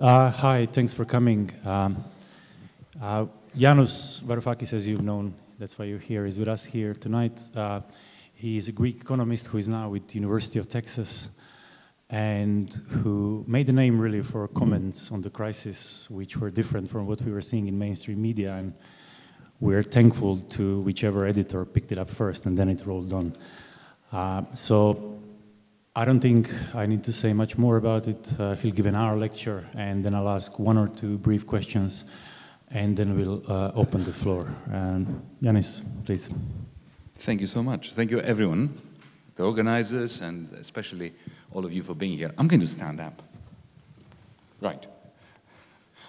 Hi, thanks for coming. Yanis Varoufakis, as you've known, that's why you're here, is with us here tonight. He is a Greek economist who is now with the University of Texas and who made a name really for comments on the crisis which were different from what we were seeing in mainstream media, and we're thankful to whichever editor picked it up first and then it rolled on. So I don't think I need to say much more about it. He'll give an hour lecture and then I'll ask one or two brief questions and then we'll open the floor. Yanis, please. Thank you so much. Thank you everyone, the organizers and especially all of you for being here. I'm going to stand up. Right.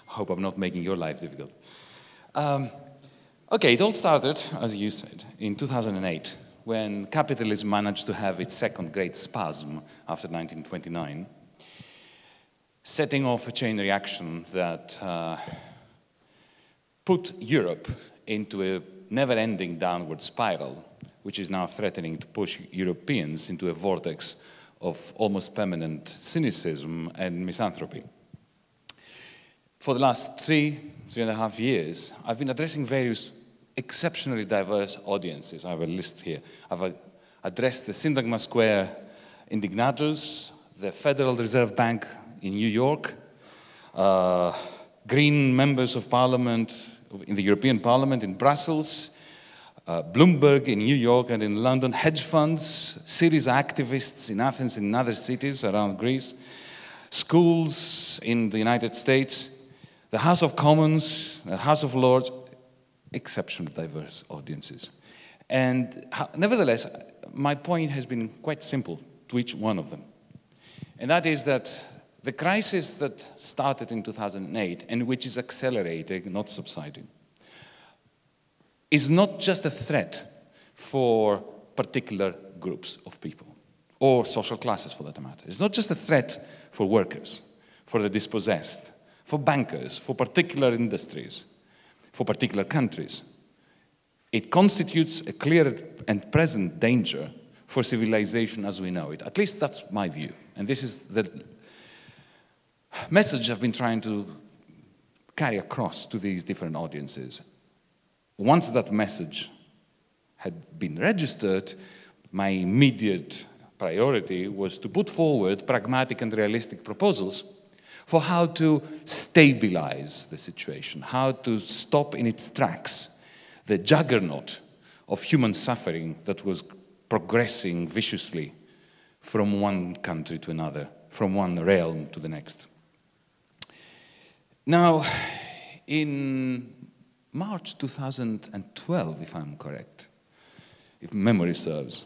Hope I'm not making your life difficult. Okay, it all started, as you said, in 2008. When capitalism managed to have its second great spasm after 1929, setting off a chain reaction that put Europe into a never-ending downward spiral, which is now threatening to push Europeans into a vortex of almost permanent cynicism and misanthropy. For the last three and a half years, I've been addressing various exceptionally diverse audiences. I have a list here. I've addressed the Syntagma Square indignados, the Federal Reserve Bank in New York, Green members of Parliament in the European Parliament in Brussels, Bloomberg in New York and in London, hedge funds, Syriza activists in Athens and in other cities around Greece, schools in the United States, the House of Commons, the House of Lords, exceptionally diverse audiences. And nevertheless, my point has been quite simple to each one of them. And that is that the crisis that started in 2008 and which is accelerating, not subsiding, is not just a threat for particular groups of people or social classes for that matter. It's not just a threat for workers, for the dispossessed, for bankers, for particular industries, for particular countries. It constitutes a clear and present danger for civilization as we know it. At least that's my view. And this is the message I've been trying to carry across to these different audiences. Once that message had been registered, my immediate priority was to put forward pragmatic and realistic proposals for how to stabilize the situation, how to stop in its tracks the juggernaut of human suffering that was progressing viciously from one country to another, from one realm to the next. Now, in March 2012, if I'm correct, if memory serves,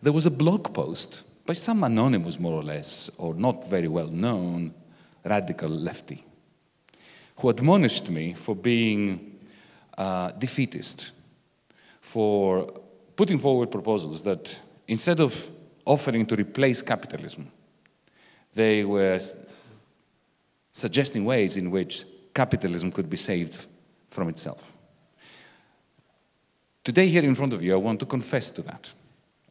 there was a blog post by some anonymous, more or less, or not very well known, radical lefty, who admonished me for being defeatist, for putting forward proposals that instead of offering to replace capitalism, they were suggesting ways in which capitalism could be saved from itself. Today, here in front of you, I want to confess to that.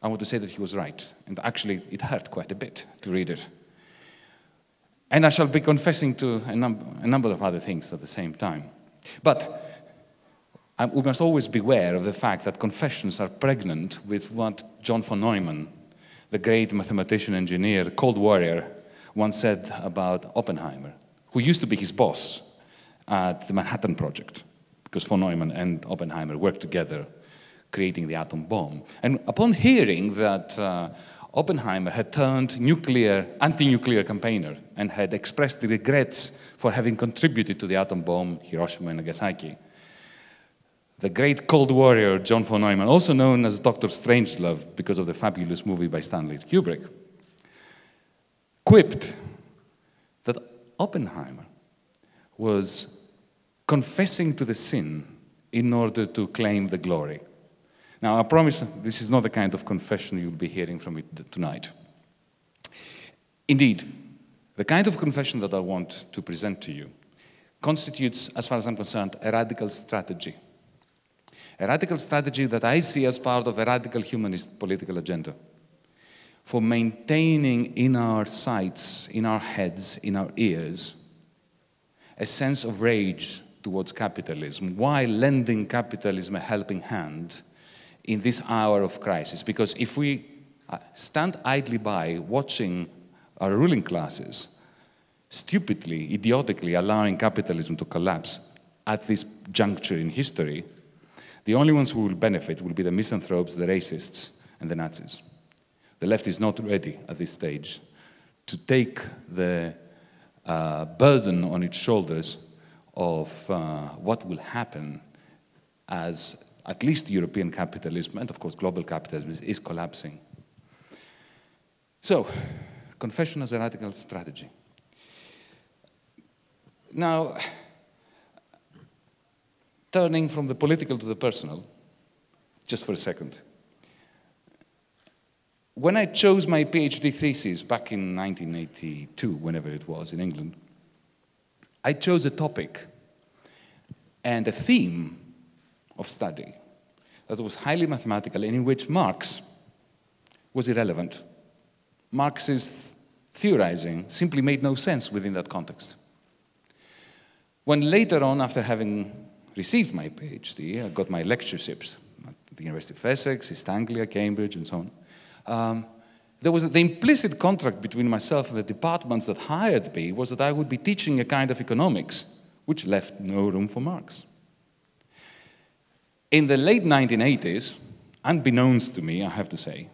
I want to say that he was right, and actually it hurt quite a bit to read it. And I shall be confessing to a number of other things at the same time. But we must always beware of the fact that confessions are pregnant with what John von Neumann, the great mathematician, engineer, Cold Warrior, once said about Oppenheimer, who used to be his boss at the Manhattan Project, because von Neumann and Oppenheimer worked together creating the atom bomb. And upon hearing that Oppenheimer had turned anti-nuclear campaigner and had expressed the regrets for having contributed to the atom bomb, Hiroshima and Nagasaki, the great Cold Warrior John von Neumann, also known as Dr. Strangelove because of the fabulous movie by Stanley Kubrick, quipped that Oppenheimer was confessing to the sin in order to claim the glory. Now, I promise this is not the kind of confession you'll be hearing from me tonight. Indeed, the kind of confession that I want to present to you constitutes, as far as I'm concerned, a radical strategy. A radical strategy that I see as part of a radical humanist political agenda for maintaining in our sights, in our heads, in our ears, a sense of rage towards capitalism. Why lending capitalism a helping hand in this hour of crisis? Because if we stand idly by watching our ruling classes stupidly, idiotically allowing capitalism to collapse at this juncture in history, the only ones who will benefit will be the misanthropes, the racists, and the Nazis. The left is not ready at this stage to take the burden on its shoulders of what will happen as at least European capitalism, and of course global capitalism, is collapsing. So, confession as a radical strategy. Now, turning from the political to the personal, just for a second. When I chose my PhD thesis back in 1982, whenever it was, in England, I chose a topic and a theme of study that was highly mathematical and in which Marx was irrelevant. Marx's theorizing simply made no sense within that context. When later on, after having received my PhD, I got my lectureships at the University of Essex, East Anglia, Cambridge, and so on, there was the implicit contract between myself and the departments that hired me was that I would be teaching a kind of economics which left no room for Marx. In the late 1980s, unbeknownst to me, I have to say,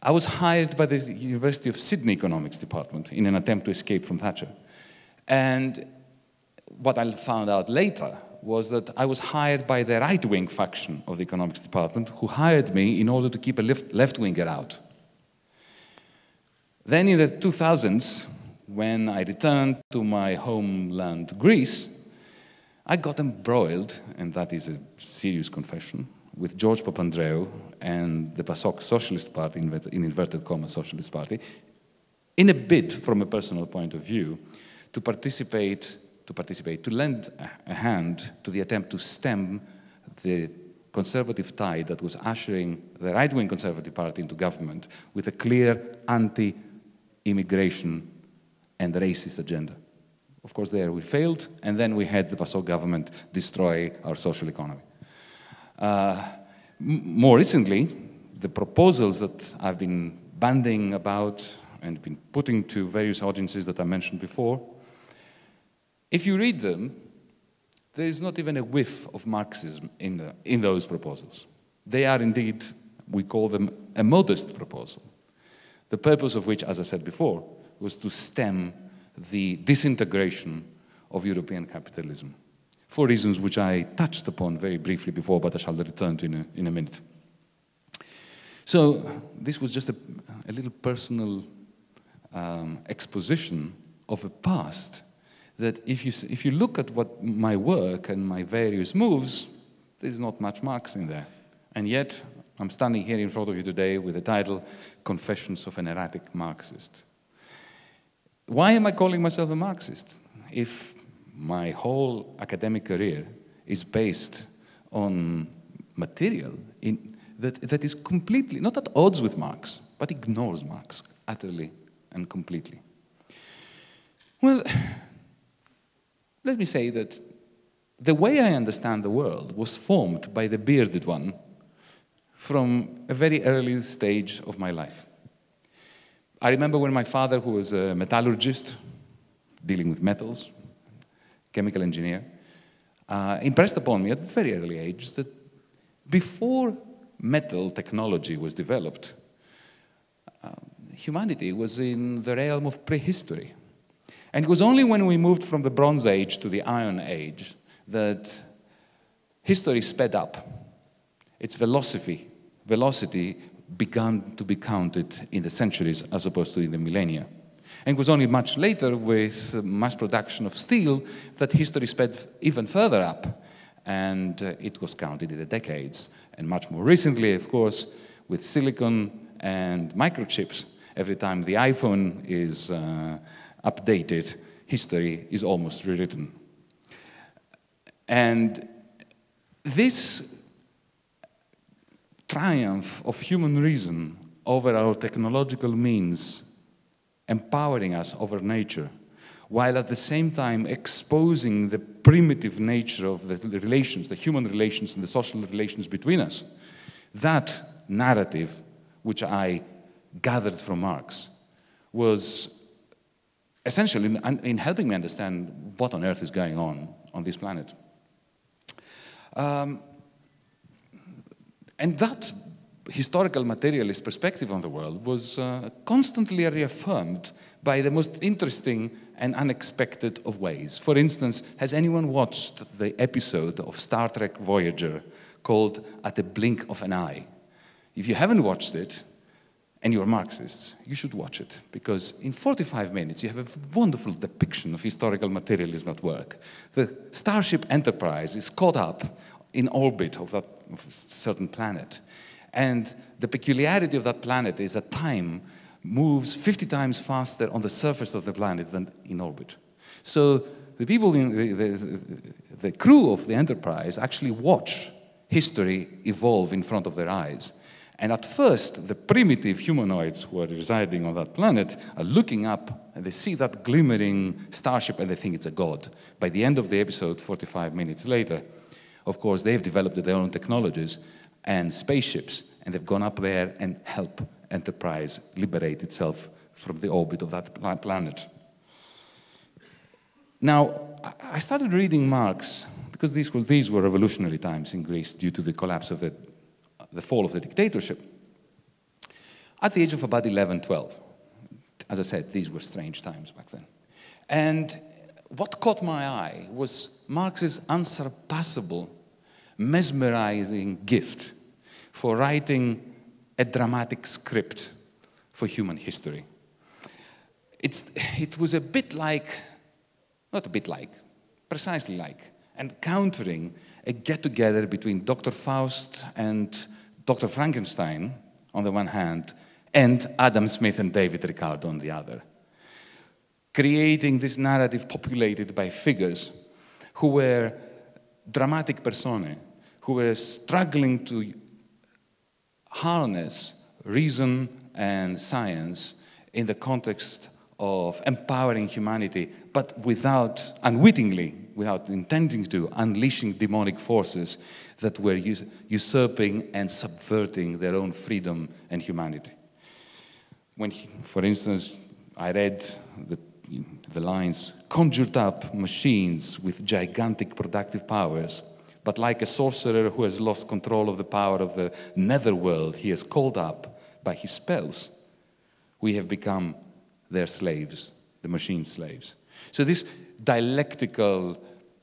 I was hired by the University of Sydney Economics Department in an attempt to escape from Thatcher. And what I found out later was that I was hired by the right-wing faction of the economics department, who hired me in order to keep a left-winger out. Then in the 2000s, when I returned to my homeland, Greece, I got embroiled, and that is a serious confession, with George Papandreou and the PASOK Socialist Party, in inverted commas Socialist Party, in a bid, from a personal point of view, to participate, to lend a hand to the attempt to stem the conservative tide that was ushering the right-wing Conservative Party into government with a clear anti-immigration and racist agenda. Of course, there we failed, and then we had the PASOK government destroy our social economy. More recently, the proposals that I've been bandying about and been putting to various audiences that I mentioned before, if you read them, there is not even a whiff of Marxism in those proposals. They are indeed, we call them, a modest proposal, the purpose of which, as I said before, was to stem the disintegration of European capitalism, for reasons which I touched upon very briefly before, but I shall return to in a minute. So this was just a little personal exposition of a past that if you look at what my work and my various moves, there's not much Marx in there. And yet, I'm standing here in front of you today with the title, Confessions of an Erratic Marxist. Why am I calling myself a Marxist if my whole academic career is based on material that is completely, not at odds with Marx, but ignores Marx utterly and completely? Well, let me say that the way I understand the world was formed by the bearded one from a very early stage of my life. I remember when my father, who was a metallurgist, dealing with metals, chemical engineer, impressed upon me at a very early age that before metal technology was developed, humanity was in the realm of prehistory. And it was only when we moved from the Bronze Age to the Iron Age that history sped up. Its velocity began to be counted in the centuries as opposed to in the millennia. And it was only much later, with mass production of steel, that history sped even further up. And it was counted in the decades. And much more recently, of course, with silicon and microchips, every time the iPhone is updated, history is almost rewritten. And this triumph of human reason over our technological means, empowering us over nature, while at the same time exposing the primitive nature of the relations, the human relations and the social relations between us. That narrative, which I gathered from Marx, was essential in helping me understand what on earth is going on this planet. And that historical materialist perspective on the world was constantly reaffirmed by the most interesting and unexpected of ways. For instance, has anyone watched the episode of Star Trek Voyager called At a Blink of an Eye? If you haven't watched it, and you're Marxists, you should watch it, because in 45 minutes you have a wonderful depiction of historical materialism at work. The Starship Enterprise is caught up in orbit of that certain planet. And the peculiarity of that planet is that time moves 50 times faster on the surface of the planet than in orbit. So the people in the crew of the Enterprise actually watch history evolve in front of their eyes. And at first, the primitive humanoids who are residing on that planet are looking up and they see that glimmering starship and they think it's a god. By the end of the episode, 45 minutes later, of course, they've developed their own technologies and spaceships, and they've gone up there and helped Enterprise liberate itself from the orbit of that planet. Now, I started reading Marx, because these were revolutionary times in Greece due to the collapse of the fall of the dictatorship, at the age of about 11, 12. As I said, these were strange times back then. And what caught my eye was Marx's unsurpassable, mesmerizing gift for writing a dramatic script for human history. It was a bit like, not a bit like, precisely like, and countering a get-together between Dr. Faust and Dr. Frankenstein on the one hand, and Adam Smith and David Ricardo on the other, creating this narrative populated by figures who were dramatic personae, who were struggling to harness reason and science in the context of empowering humanity, but without, unwittingly, without intending to, unleashing demonic forces that were usurping and subverting their own freedom and humanity. When, for instance, I read the lines, conjured up machines with gigantic productive powers, but like a sorcerer who has lost control of the power of the netherworld, he is called up by his spells. We have become their slaves, the machine slaves. So this dialectical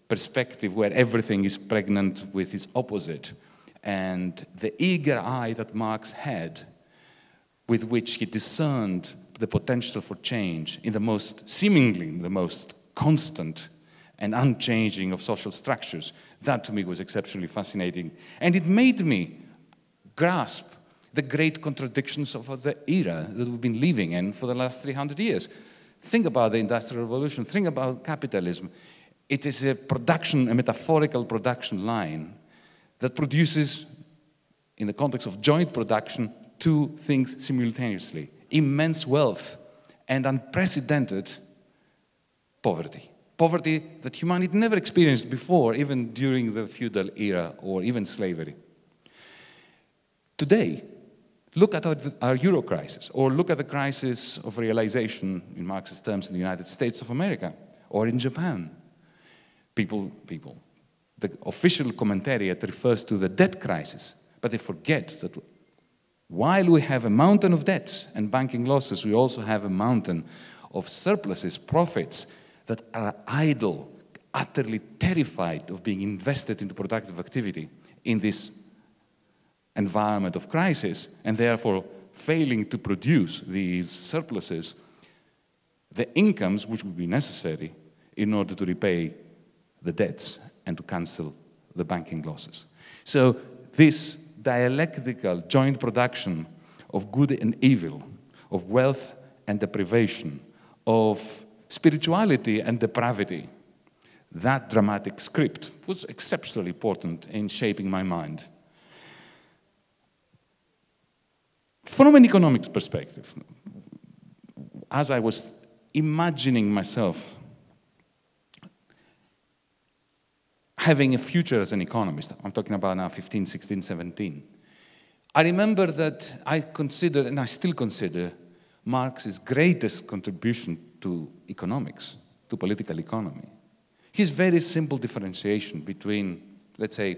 perspective where everything is pregnant with its opposite, and the eager eye that Marx had with which he discerned the potential for change in the most, seemingly the most constant and unchanging of social structures, that to me was exceptionally fascinating. And it made me grasp the great contradictions of the era that we've been living in for the last 300 years. Think about the Industrial Revolution, think about capitalism. It is a production, a metaphorical production line that produces, in the context of joint production, two things simultaneously: immense wealth and unprecedented poverty. Poverty that humanity never experienced before, even during the feudal era or even slavery. Today, look at our Euro crisis, or look at the crisis of realization, in Marxist terms, in the United States of America, or in Japan. The official commentariat refers to the debt crisis, but they forget that while we have a mountain of debts and banking losses, we also have a mountain of surpluses, profits, that are idle, utterly terrified of being invested into productive activity in this environment of crisis, and therefore failing to produce these surpluses, the incomes which would be necessary in order to repay the debts and to cancel the banking losses. So this dialectical joint production of good and evil, of wealth and deprivation, of spirituality and depravity, that dramatic script was exceptionally important in shaping my mind. From an economics perspective, as I was imagining myself having a future as an economist. I'm talking about now 15, 16, 17. I remember that I considered, and I still consider, Marx's greatest contribution to economics, to political economy. His very simple differentiation between, let's say,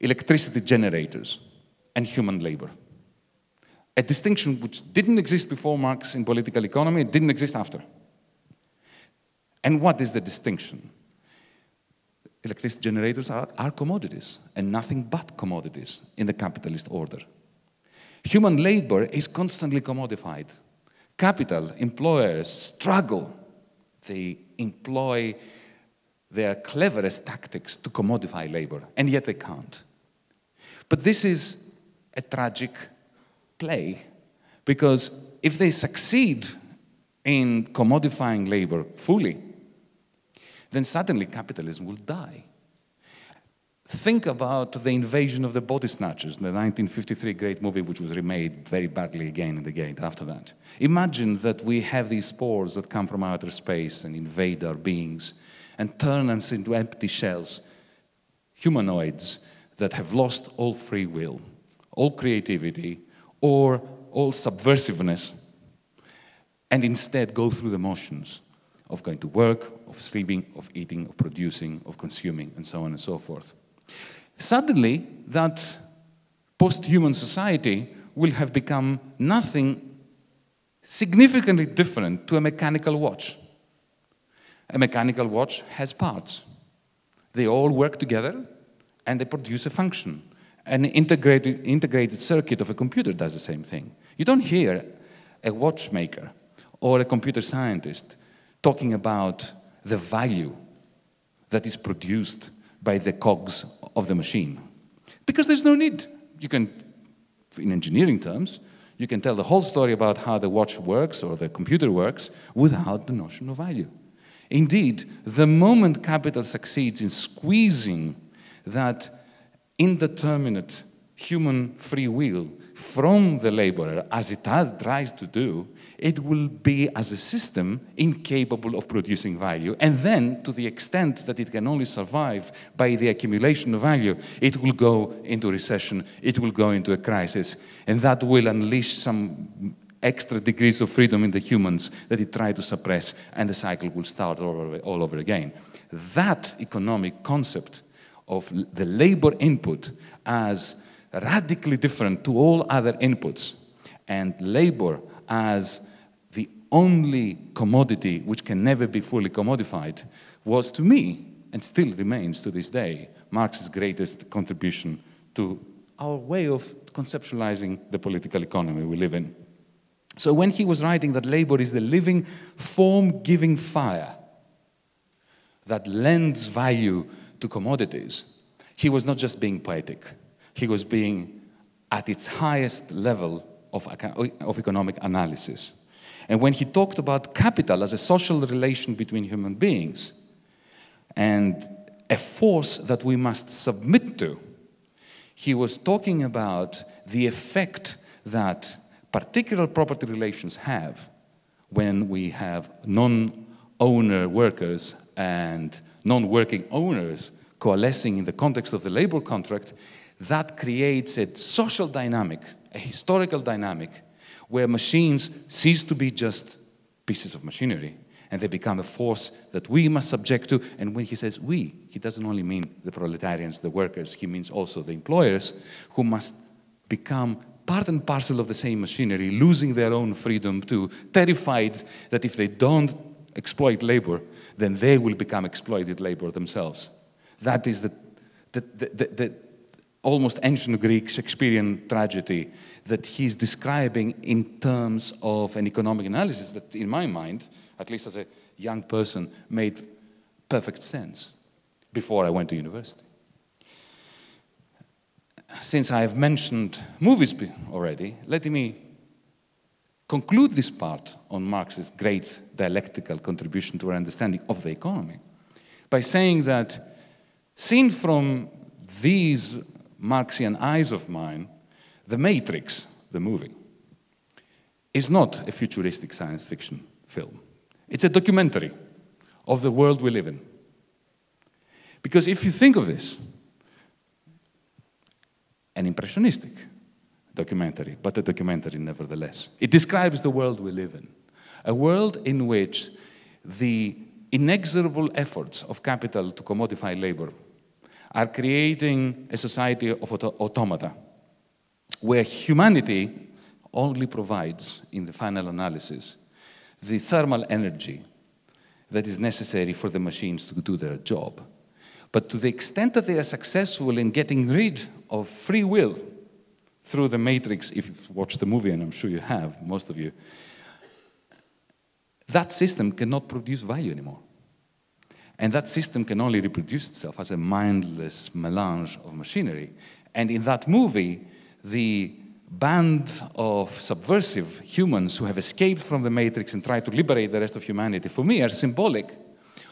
electricity generators and human labor. A distinction which didn't exist before Marx in political economy, it didn't exist after. And what is the distinction? Electricity generators are commodities, and nothing but commodities in the capitalist order. Human labor is constantly commodified. Capital employers struggle. They employ their cleverest tactics to commodify labor, and yet they can't. But this is a tragic play, because if they succeed in commodifying labor fully, then suddenly capitalism will die. Think about the invasion of the body snatchers, the 1953 great movie, which was remade very badly again and again after that. Imagine that we have these spores that come from outer space and invade our beings and turn us into empty shells, humanoids that have lost all free will, all creativity, or all subversiveness, and instead go through the motions of going to work, of sleeping, of eating, of producing, of consuming, and so on and so forth. Suddenly, that post-human society will have become nothing significantly different to a mechanical watch. A mechanical watch has parts. They all work together, and they produce a function. An integrated circuit of a computer does the same thing. You don't hear a watchmaker or a computer scientist talking about the value that is produced by the cogs of the machine, because there's no need. You can, in engineering terms, you can tell the whole story about how the watch works or the computer works without the notion of value. Indeed, the moment capital succeeds in squeezing that indeterminate human free will from the laborer, as it tries to do, it will be, as a system, incapable of producing value. And then, to the extent that it can only survive by the accumulation of value, it will go into recession, it will go into a crisis, and that will unleash some extra degrees of freedom in the humans that it tried to suppress, and the cycle will start all over again. That economic concept of the labor input as radically different to all other inputs, and labor as the only commodity which can never be fully commodified, was to me, and still remains to this day, Marx's greatest contribution to our way of conceptualizing the political economy we live in. So when he was writing that labor is the living, form-giving fire that lends value to commodities, he was not just being poetic. He was being at its highest level of economic analysis. And when he talked about capital as a social relation between human beings and a force that we must submit to, he was talking about the effect that particular property relations have when we have non-owner workers and non-working owners coalescing in the context of the labor contract. That creates a social dynamic, a historical dynamic, where machines cease to be just pieces of machinery, and they become a force that we must subject to. And when he says we, he doesn't only mean the proletarians, the workers, he means also the employers, who must become part and parcel of the same machinery, losing their own freedom too, terrified that if they don't exploit labor, then they will become exploited labor themselves. That is the almost ancient Greek Shakespearean tragedy that he's describing in terms of an economic analysis that, in my mind, at least as a young person, made perfect sense before I went to university. Since I have mentioned movies already, let me conclude this part on Marx's great dialectical contribution to our understanding of the economy by saying that, seen from these Marxian eyes of mine, The Matrix, the movie, is not a futuristic science fiction film. It's a documentary of the world we live in. Because if you think of this, an impressionistic documentary, but a documentary nevertheless, it describes the world we live in. A world in which the inexorable efforts of capital to commodify labor are creating a society of automata, where humanity only provides, in the final analysis, the thermal energy that is necessary for the machines to do their job. But to the extent that they are successful in getting rid of free will through The Matrix, if you've watched the movie, and I'm sure you have, most of you, that system cannot produce value anymore. And that system can only reproduce itself as a mindless melange of machinery. And in that movie, the band of subversive humans who have escaped from the Matrix and try to liberate the rest of humanity, for me, are symbolic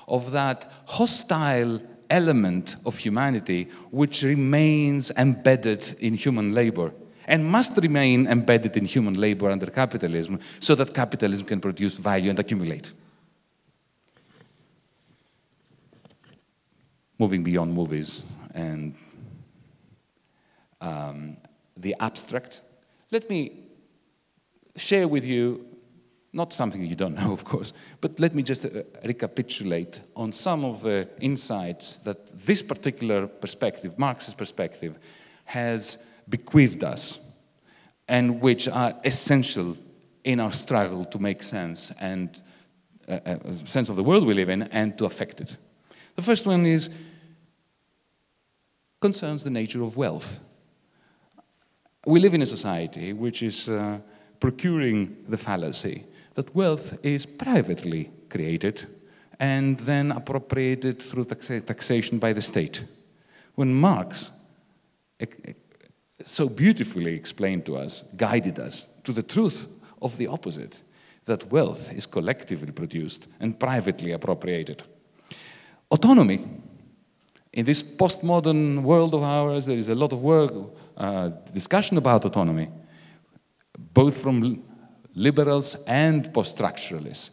of that hostile element of humanity which remains embedded in human labor and must remain embedded in human labor under capitalism so that capitalism can produce value and accumulate. Moving beyond movies and the abstract, let me share with you, not something you don't know, of course, but let me just recapitulate on some of the insights that this particular perspective, Marxist perspective, has bequeathed us, and which are essential in our struggle to make sense and sense of the world we live in and to affect it. The first one is concerns the nature of wealth. We live in a society which is procuring the fallacy that wealth is privately created and then appropriated through taxation by the state. When Marx so beautifully explained to us, guided us to the truth of the opposite, that wealth is collectively produced and privately appropriated. Autonomy. In this postmodern world of ours, there is a lot of work, discussion about autonomy, both from liberals and post-structuralists.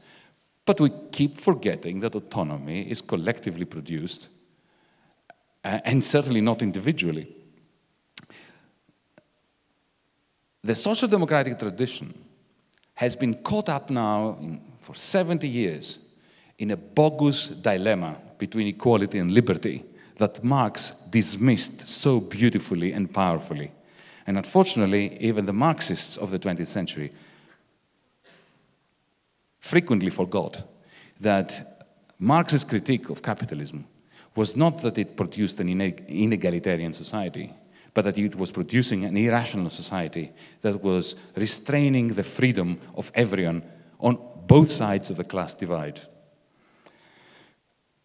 But we keep forgetting that autonomy is collectively produced and certainly not individually. The social democratic tradition has been caught up now for 70 years in a bogus dilemma between equality and liberty that Marx dismissed so beautifully and powerfully. And unfortunately, even the Marxists of the 20th century frequently forgot that Marx's critique of capitalism was not that it produced an inegalitarian society, but that it was producing an irrational society that was restraining the freedom of everyone on both sides of the class divide.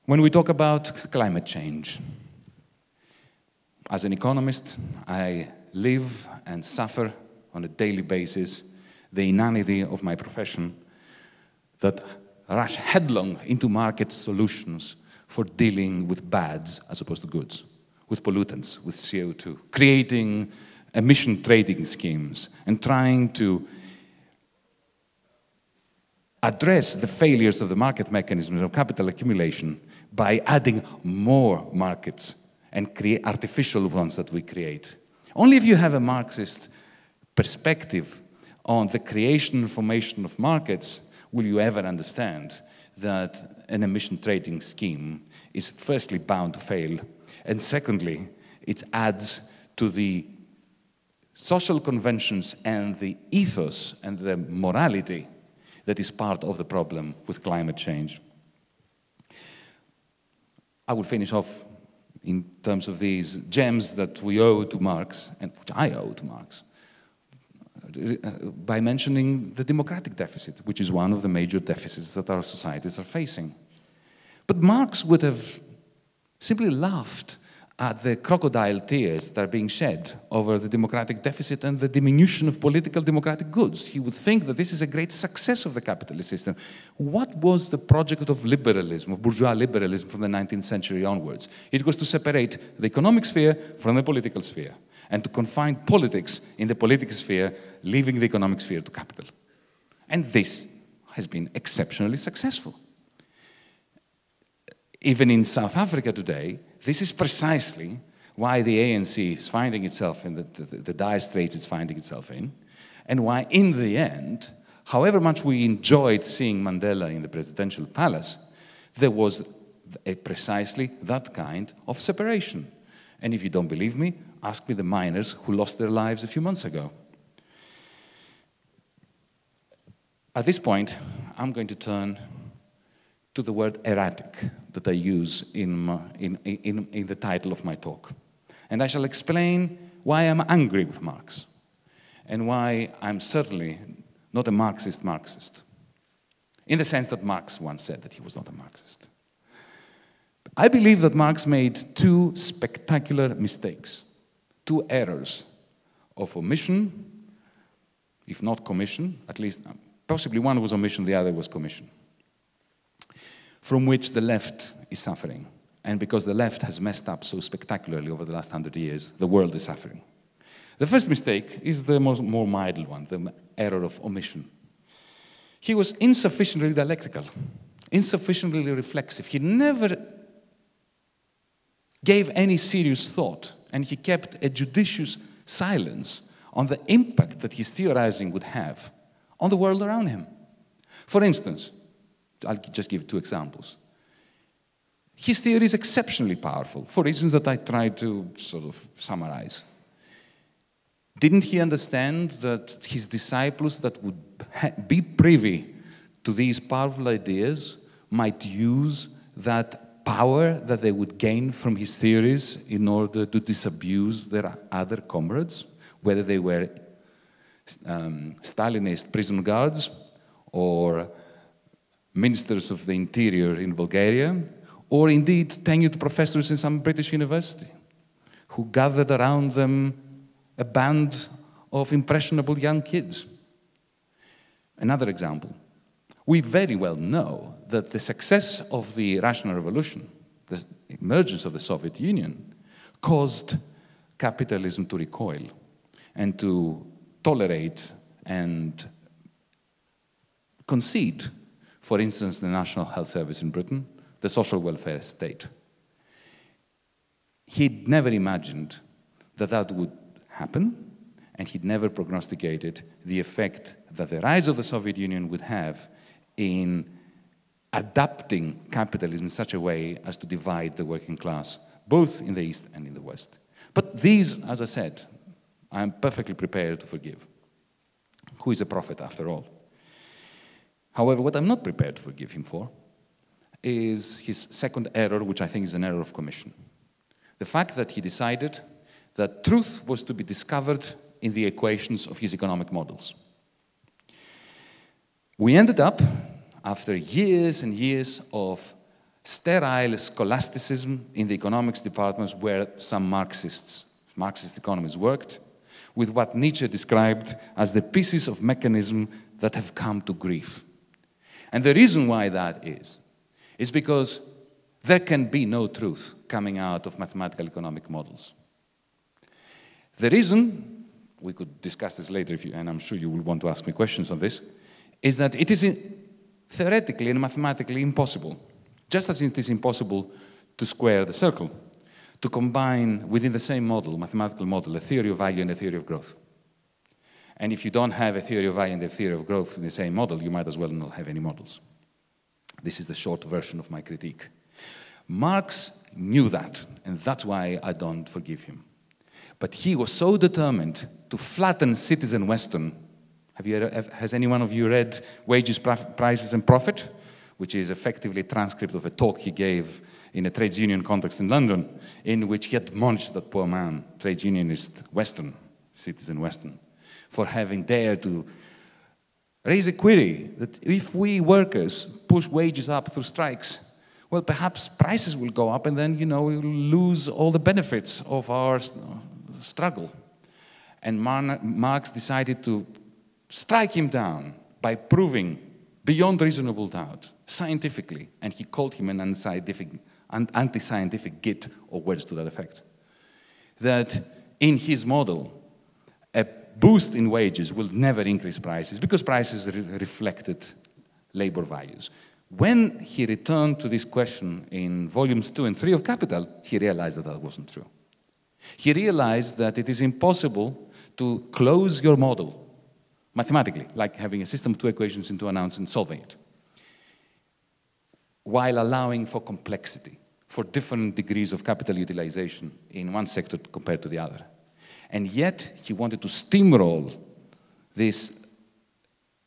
When we talk about climate change, as an economist, I live and suffer on a daily basis the inanity of my profession that rush headlong into market solutions for dealing with bads as opposed to goods, with pollutants, with CO2, creating emission trading schemes and trying to address the failures of the market mechanisms of capital accumulation by adding more markets and create artificial ones that we create. Only if you have a Marxist perspective on the creation and formation of markets will you ever understand that an emission trading scheme is firstly bound to fail, and secondly, it adds to the social conventions and the ethos and the morality that is part of the problem with climate change. I will finish off in terms of these gems that we owe to Marx, and which I owe to Marx, by mentioning the democratic deficit, which is one of the major deficits that our societies are facing. But Marx would have simply laughed at the crocodile tears that are being shed over the democratic deficit and the diminution of political democratic goods. He would think that this is a great success of the capitalist system. What was the project of liberalism, of bourgeois liberalism from the 19th century onwards? It was to separate the economic sphere from the political sphere and to confine politics in the political sphere, leaving the economic sphere to capital. And this has been exceptionally successful. Even in South Africa today, this is precisely why the ANC is finding itself in the dire straits it's finding itself in, and why in the end, however much we enjoyed seeing Mandela in the presidential palace, there was precisely that kind of separation. And if you don't believe me, ask me the miners who lost their lives a few months ago. At this point, I'm going to turn to the word erratic that I use in the title of my talk. And I shall explain why I'm angry with Marx and why I'm certainly not a Marxist, in the sense that Marx once said that he was not a Marxist. I believe that Marx made two spectacular mistakes, two errors of omission, if not commission, at least possibly one was omission, the other was commission, from which the left is suffering. And because the left has messed up so spectacularly over the last 100 years, the world is suffering. The first mistake is the more mild one, the error of omission. He was insufficiently dialectical, insufficiently reflexive. He never gave any serious thought, and he kept a judicious silence on the impact that his theorizing would have on the world around him. For instance, I'll just give two examples. His theory is exceptionally powerful, for reasons that I tried to sort of summarize. Didn't he understand that his disciples that would be privy to these powerful ideas might use that power that they would gain from his theories in order to disabuse their other comrades, whether they were Stalinist prison guards or ministers of the interior in Bulgaria, or indeed tenured professors in some British university who gathered around them a band of impressionable young kids. Another example. We very well know that the success of the Russian Revolution, the emergence of the Soviet Union, caused capitalism to recoil and to tolerate and concede, for instance, the National Health Service in Britain, the social welfare state. He'd never imagined that that would happen, and he'd never prognosticated the effect that the rise of the Soviet Union would have in adapting capitalism in such a way as to divide the working class, both in the East and in the West. But these, as I said, I'm perfectly prepared to forgive. Who is a prophet after all? However, what I'm not prepared to forgive him for is his second error, which I think is an error of commission. The fact that he decided that truth was to be discovered in the equations of his economic models. We ended up, after years and years of sterile scholasticism in the economics departments where some Marxist economists worked, with what Nietzsche described as the pieces of mechanism that have come to grief. And the reason why that is because there can be no truth coming out of mathematical economic models. The reason, we could discuss this later, if you, and I'm sure you will want to ask me questions on this, is that it is theoretically and mathematically impossible, just as it is impossible to square the circle, to combine within the same model, mathematical model, a theory of value and a theory of growth. And if you don't have a theory of value and a theory of growth in the same model, you might as well not have any models. This is the short version of my critique. Marx knew that, and that's why I don't forgive him. But he was so determined to flatten Citizen Western. Has any one of you read Wages, Prices and Profit, which is effectively a transcript of a talk he gave in a trades union context in London, in which he admonished that poor man, trade unionist Western, Citizen Western, for having dared to raise a query that if we workers push wages up through strikes, well, perhaps prices will go up and then, you know, we will lose all the benefits of our struggle. And Marx decided to strike him down by proving beyond reasonable doubt, scientifically, and he called him an anti-scientific git, or words to that effect, that in his model, a boost in wages will never increase prices because prices reflected labor values. When he returned to this question in volumes 2 and 3 of Capital, he realized that that wasn't true. He realized that it is impossible to close your model mathematically, like having a system of 2 equations into an ounce and solving it, while allowing for complexity, for different degrees of capital utilization in one sector compared to the other. And yet, he wanted to steamroll this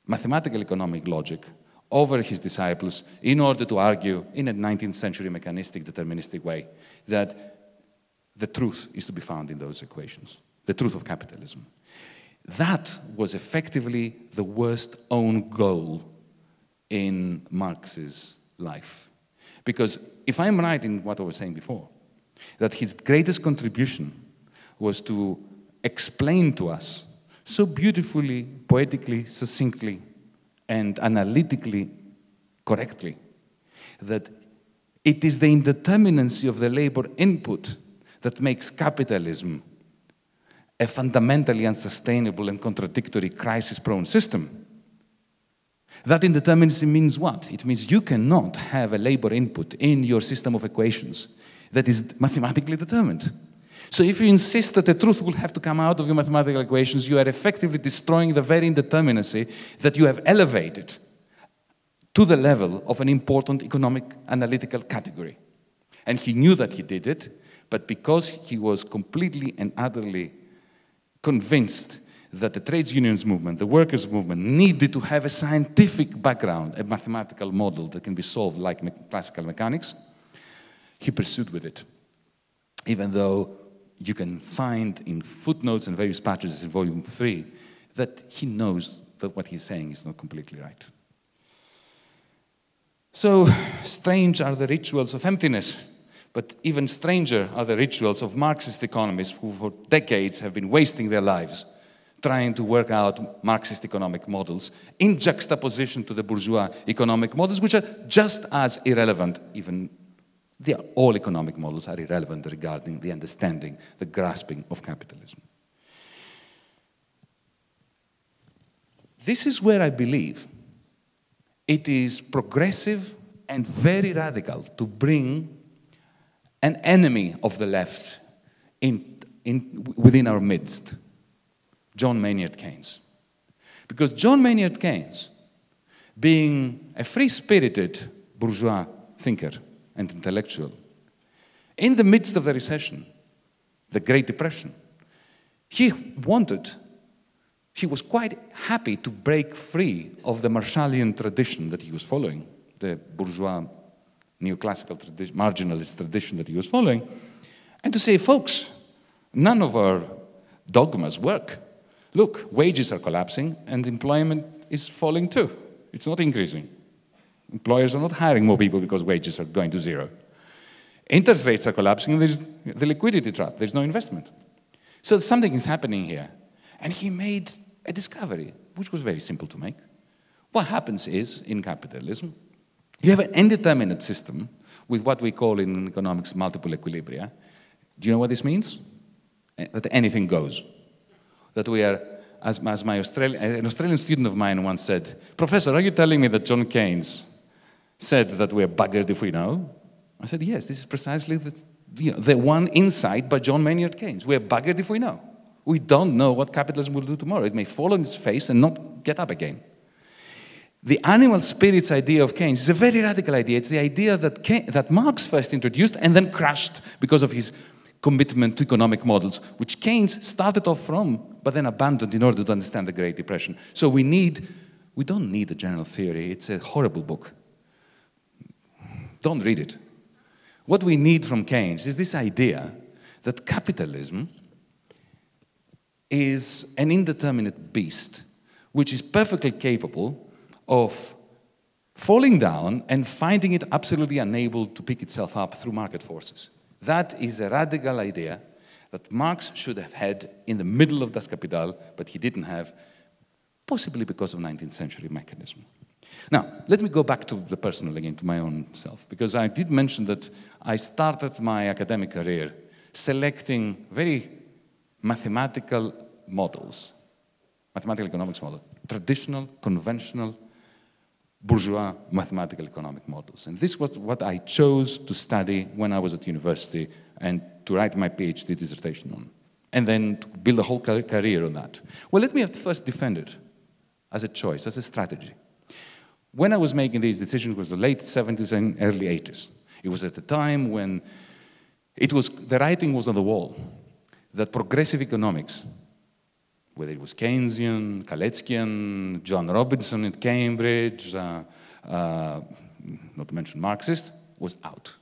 mathematical economic logic over his disciples in order to argue in a 19th century mechanistic, deterministic way that the truth is to be found in those equations, the truth of capitalism. That was effectively the worst own goal in Marx's life. Because if I'm right in what I was saying before, that his greatest contribution was to explain to us so beautifully, poetically, succinctly, and analytically correctly, that it is the indeterminacy of the labor input that makes capitalism a fundamentally unsustainable and contradictory crisis-prone system. That indeterminacy means what? It means you cannot have a labor input in your system of equations that is mathematically determined. So if you insist that the truth will have to come out of your mathematical equations, you are effectively destroying the very indeterminacy that you have elevated to the level of an important economic analytical category. And he knew that he did it, but because he was completely and utterly convinced that the trades unions movement, the workers' movement, needed to have a scientific background, a mathematical model that can be solved like classical mechanics, he pursued with it, even though you can find in footnotes and various patches in volume 3 that he knows that what he's saying is not completely right. So strange are the rituals of emptiness, but even stranger are the rituals of Marxist economists who for decades have been wasting their lives trying to work out Marxist economic models in juxtaposition to the bourgeois economic models, which are just as irrelevant. Even all economic models are irrelevant regarding the understanding, the grasping of capitalism. This is where I believe it is progressive and very radical to bring an enemy of the left within our midst, John Maynard Keynes. Because John Maynard Keynes, being a free-spirited bourgeois thinker and intellectual, in the midst of the recession, the Great Depression, he was quite happy to break free of the Marshallian tradition that he was following, the bourgeois neoclassical tradition, marginalist tradition that he was following, and to say, folks, none of our dogmas work. Look, wages are collapsing and employment is falling too. It's not increasing. Employers are not hiring more people because wages are going to zero. Interest rates are collapsing and there's the liquidity trap. There's no investment. So something is happening here. And he made a discovery, which was very simple to make. What happens is, in capitalism, you have an indeterminate system with what we call in economics multiple equilibria. Do you know what this means? That anything goes. That we are, as an Australian student of mine once said, "Professor, are you telling me that John Keynes said that we are buggered if we know?" I said, yes, this is precisely the one insight by John Maynard Keynes. We are buggered if we know. We don't know what capitalism will do tomorrow. It may fall on its face and not get up again. The animal spirits idea of Keynes is a very radical idea. It's the idea that Marx first introduced and then crashed because of his commitment to economic models, which Keynes started off from, but then abandoned in order to understand the Great Depression. So we don't need a general theory. It's a horrible book. Don't read it. What we need from Keynes is this idea that capitalism is an indeterminate beast, which is perfectly capable of falling down and finding it absolutely unable to pick itself up through market forces. That is a radical idea that Marx should have had in the middle of Das Kapital, but he didn't have, possibly because of 19th century mechanism. Now, let me go back to the personal again, to my own self, because I did mention that I started my academic career selecting very mathematical models, mathematical economics models, traditional, conventional, bourgeois mathematical economic models. And this was what I chose to study when I was at university and to write my PhD dissertation on, and then to build a whole career on that. Well, let me at first defend it as a choice, as a strategy. When I was making these decisions, it was the late 70s and early 80s. It was at the time when it was, the writing was on the wall that progressive economics, whether it was Keynesian, Kaletskian, John Robinson at Cambridge, not to mention Marxist, was out.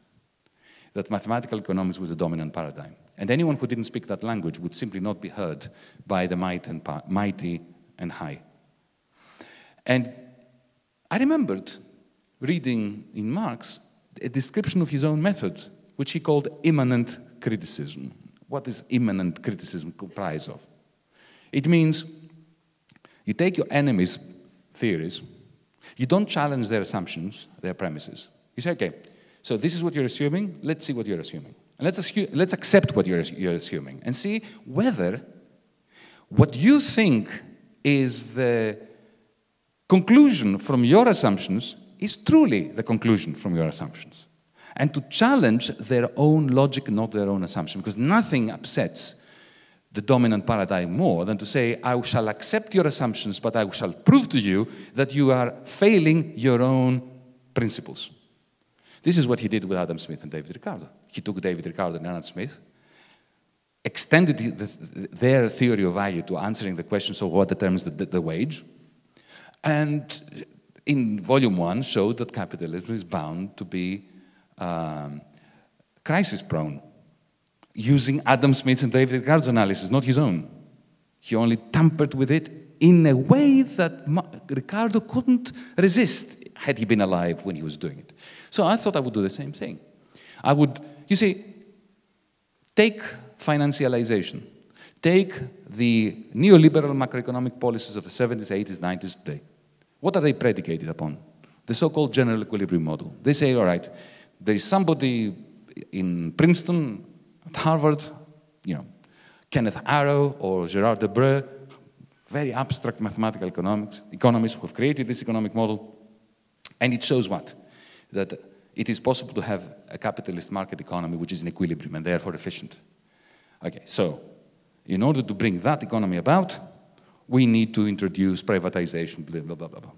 That mathematical economics was a dominant paradigm. And anyone who didn't speak that language would simply not be heard by the mighty and high. And I remembered reading in Marx a description of his own method, which he called immanent criticism. What is immanent criticism comprised of? It means you take your enemies' theories, you don't challenge their assumptions, their premises. You say, okay, so this is what you're assuming, let's see what you're assuming. And let's accept what you're assuming and see whether what you think is the conclusion from your assumptions is truly the conclusion from your assumptions. And to challenge their own logic, not their own assumption, because nothing upsets the dominant paradigm more than to say, I shall accept your assumptions, but I shall prove to you that you are failing your own principles. This is what he did with Adam Smith and David Ricardo. He took David Ricardo and Adam Smith, extended their theory of value to answering the question, so what determines the wage? And in volume one, showed that capitalism is bound to be crisis-prone, using Adam Smith's and David Ricardo's analysis, not his own. He only tampered with it in a way that Ricardo couldn't resist had he been alive when he was doing it. So I thought I would do the same thing. I would, you see, take financialization, take the neoliberal macroeconomic policies of the 70s, 80s, 90s today. What are they predicated upon? The so-called general equilibrium model. They say, all right, there is somebody in Princeton, at Harvard, you know, Kenneth Arrow or Gerard Debreu, very abstract mathematical economists who have created this economic model. And it shows what? That it is possible to have a capitalist market economy which is in equilibrium and therefore efficient. Okay, so in order to bring that economy about, we need to introduce privatization, blah, blah, blah, blah, blah.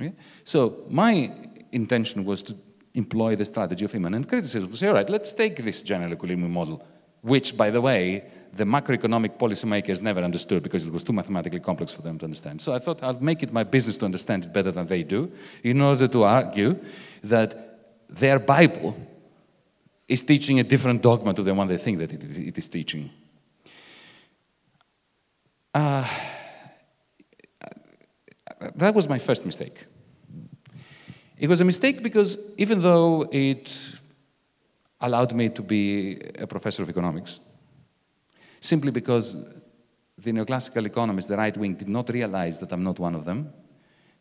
Okay? So my intention was to employ the strategy of immanent criticism. Say, all right, let's take this general equilibrium model, which, by the way, the macroeconomic policymakers never understood because it was too mathematically complex for them to understand. So I thought I'll make it my business to understand it better than they do in order to argue that their Bible is teaching a different dogma to the one they think that it is teaching. That was my first mistake. It was a mistake because even though it allowed me to be a professor of economics, simply because the neoclassical economists, the right wing, did not realize that I'm not one of them,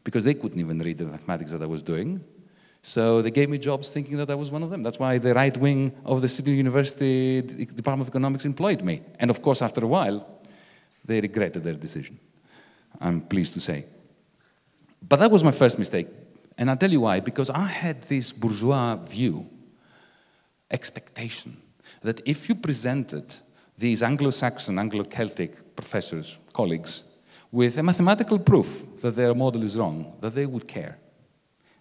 because they couldn't even read the mathematics that I was doing. So they gave me jobs thinking that I was one of them. That's why the right wing of the City University Department of Economics employed me. And of course, after a while, they regretted their decision, I'm pleased to say. But that was my first mistake. And I'll tell you why, because I had this bourgeois view, expectation, that if you presented these Anglo-Saxon, Anglo-Celtic professors, colleagues, with a mathematical proof that their model is wrong, that they would care.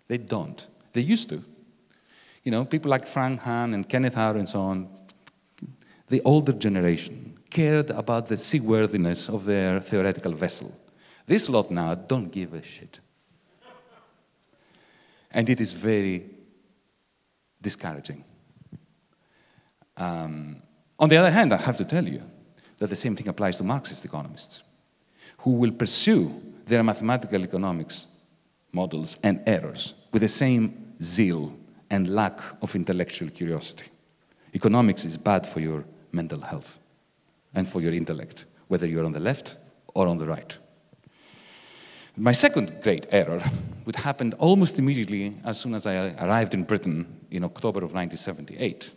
They don't. They used to. You know, people like Frank Hahn and Kenneth Arrow and so on, the older generation cared about the seaworthiness of their theoretical vessel. This lot now don't give a shit. And it is very discouraging. On the other hand, I have to tell you that the same thing applies to Marxist economists, who will pursue their mathematical economics models and errors with the same zeal and lack of intellectual curiosity. Economics is bad for your mental health and for your intellect, whether you're on the left or on the right. My second great error, which happened almost immediately as soon as I arrived in Britain in October of 1978.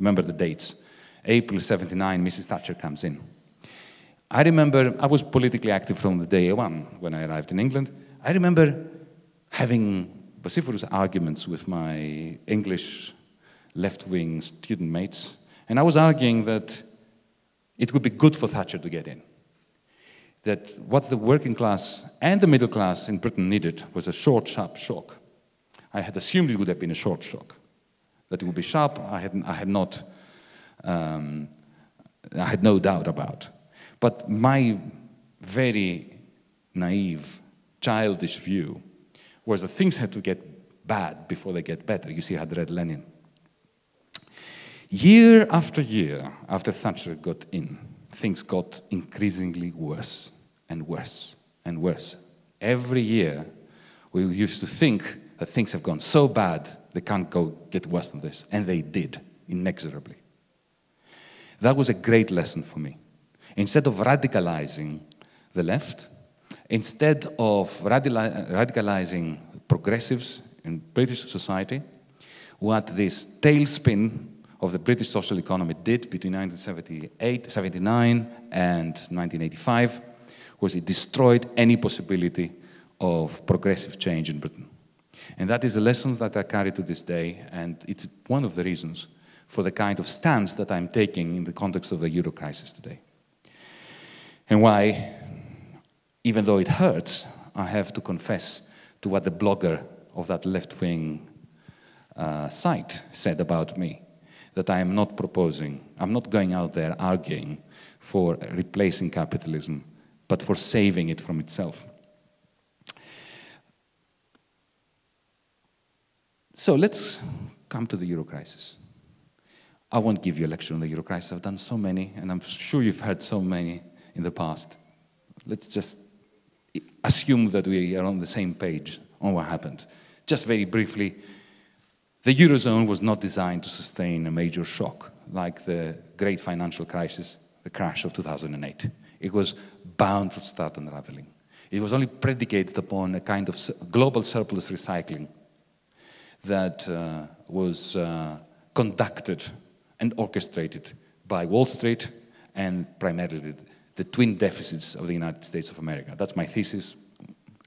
Remember the dates. April 79, Mrs. Thatcher comes in. I remember I was politically active from the day one when I arrived in England. I remember having vociferous arguments with my English left-wing student mates, and I was arguing that it would be good for Thatcher to get in. That what the working class and the middle class in Britain needed was a short, sharp shock. I had assumed it would have been a short shock, that it would be sharp. I had no doubt about. But my very naive, childish view was that things had to get bad before they get better. You see, I had read Lenin. Year after Thatcher got in, things got increasingly worse and worse and worse. Every year, we used to think that things have gone so bad, they can't get worse than this. And they did, inexorably. That was a great lesson for me. Instead of radicalizing the left, instead of radicalizing progressives in British society, what this tailspin of the British social economy did between 1979 and 1985 was it destroyed any possibility of progressive change in Britain. And that is a lesson that I carry to this day, and it's one of the reasons for the kind of stance that I'm taking in the context of the euro crisis today. And why, even though it hurts, I have to confess to what the blogger of that left-wing site said about me, that I am not proposing, I'm not going out there arguing for replacing capitalism, but for saving it from itself. So let's come to the euro crisis. I won't give you a lecture on the euro crisis. I've done so many, and I'm sure you've heard so many in the past. Let's just assume that we are on the same page on what happened. Just very briefly, the Eurozone was not designed to sustain a major shock like the great financial crisis, the crash of 2008. It was bound to start unraveling. It was only predicated upon a kind of global surplus recycling that was conducted and orchestrated by Wall Street and primarily the twin deficits of the United States of America. That's my thesis.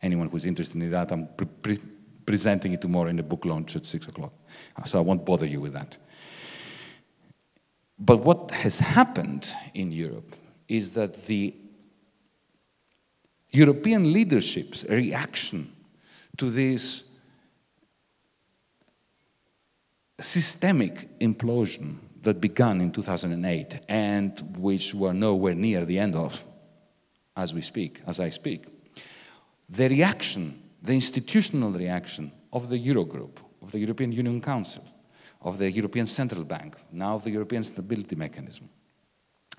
Anyone who's interested in that, I'm presenting it tomorrow in a book launch at 6 o'clock. So I won't bother you with that. But what has happened in Europe is that the European leadership's reaction to this systemic implosion that began in 2008 and which we're nowhere near the end of as we speak, as I speak, the reaction, the institutional reaction of the Eurogroup, of the European Union Council, of the European Central Bank, now of the European Stability Mechanism,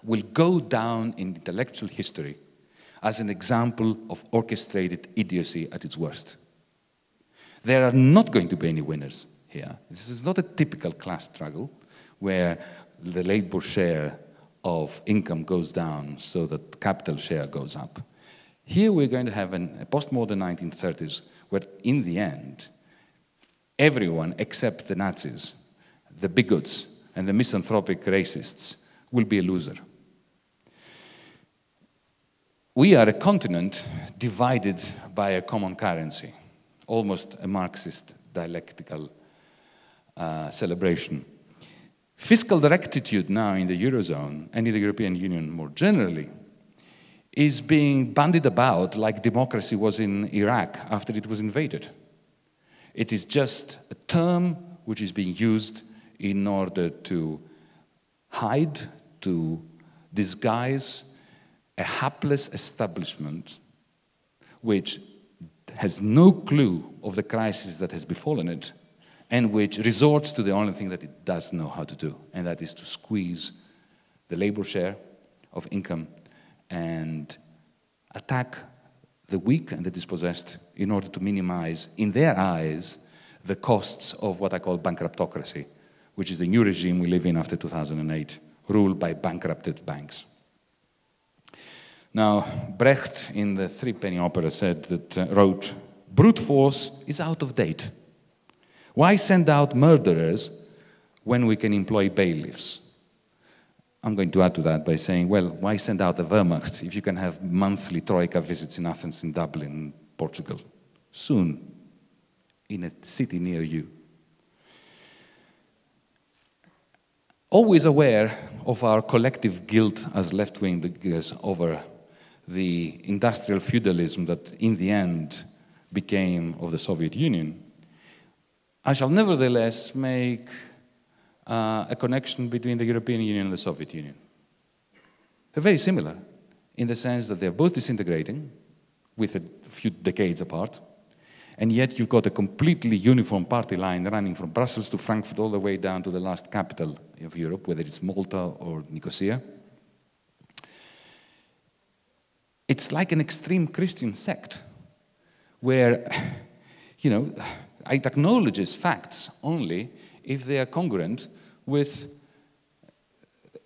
will go down in intellectual history as an example of orchestrated idiocy at its worst. There are not going to be any winners here. This is not a typical class struggle where the labor share of income goes down so that capital share goes up. Here we're going to have a postmodern 1930s where, in the end, everyone except the Nazis, the bigots, and the misanthropic racists will be a loser. We are a continent divided by a common currency, almost a Marxist dialectical celebration. Fiscal rectitude now in the Eurozone and in the European Union more generally is being bandied about like democracy was in Iraq after it was invaded. It is just a term which is being used in order to hide, to disguise a hapless establishment which has no clue of the crisis that has befallen it and which resorts to the only thing that it does know how to do, and that is to squeeze the labor share of income and attack the weak and the dispossessed in order to minimize, in their eyes, the costs of what I call bankruptocracy, which is the new regime we live in after 2008, ruled by bankrupted banks. Now, Brecht in the Three-Penny Opera said that, wrote, brute force is out of date. Why send out murderers when we can employ bailiffs? I'm going to add to that by saying, well, why send out the Wehrmacht if you can have monthly Troika visits in Athens, in Dublin, Portugal? Soon, in a city near you. Always aware of our collective guilt as left-wing thinkers over the industrial feudalism that in the end became of the Soviet Union, I shall nevertheless make a connection between the European Union and the Soviet Union. They're very similar in the sense that they're both disintegrating with a few decades apart, and yet you've got a completely uniform party line running from Brussels to Frankfurt all the way down to the last capital of Europe, whether it's Malta or Nicosia. It's like an extreme Christian sect where, you know, it acknowledges facts only if they are congruent with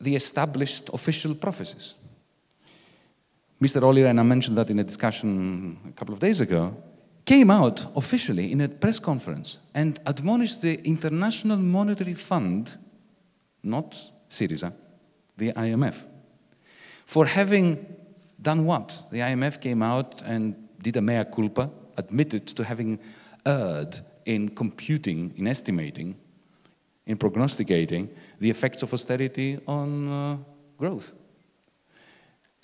the established official prophecies. Mr. Olli Rehn, I mentioned that in a discussion a couple of days ago, came out officially in a press conference and admonished the International Monetary Fund, not Syriza, the IMF, for having done what? The IMF came out and did a mea culpa, admitted to having erred in computing, in estimating, in prognosticating the effects of austerity on growth.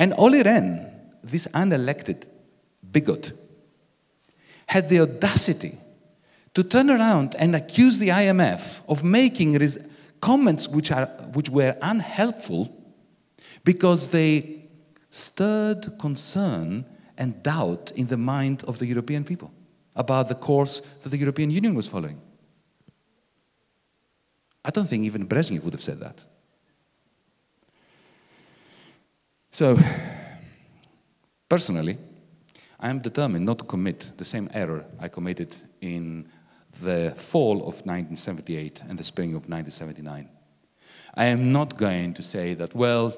And Olli Rehn, this unelected bigot, had the audacity to turn around and accuse the IMF of making comments which were unhelpful because they stirred concern and doubt in the mind of the European people about the course that the European Union was following. I don't think even Brezhnev would have said that. So, personally, I am determined not to commit the same error I committed in the fall of 1978 and the spring of 1979. I am not going to say that, well,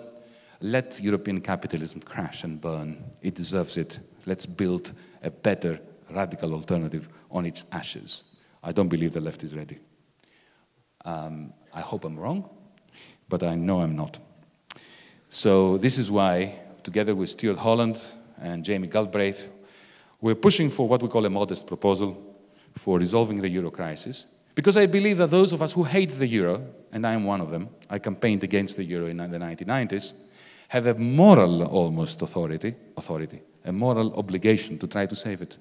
let European capitalism crash and burn. It deserves it. Let's build a better, radical alternative on its ashes. I don't believe the left is ready. I hope I'm wrong, but I know I'm not. So this is why, together with Stuart Holland and Jamie Galbraith, we're pushing for what we call a modest proposal for resolving the euro crisis, because I believe that those of us who hate the euro, and I am one of them, I campaigned against the euro in the 1990s, have a moral almost authority, a moral obligation to try to save it,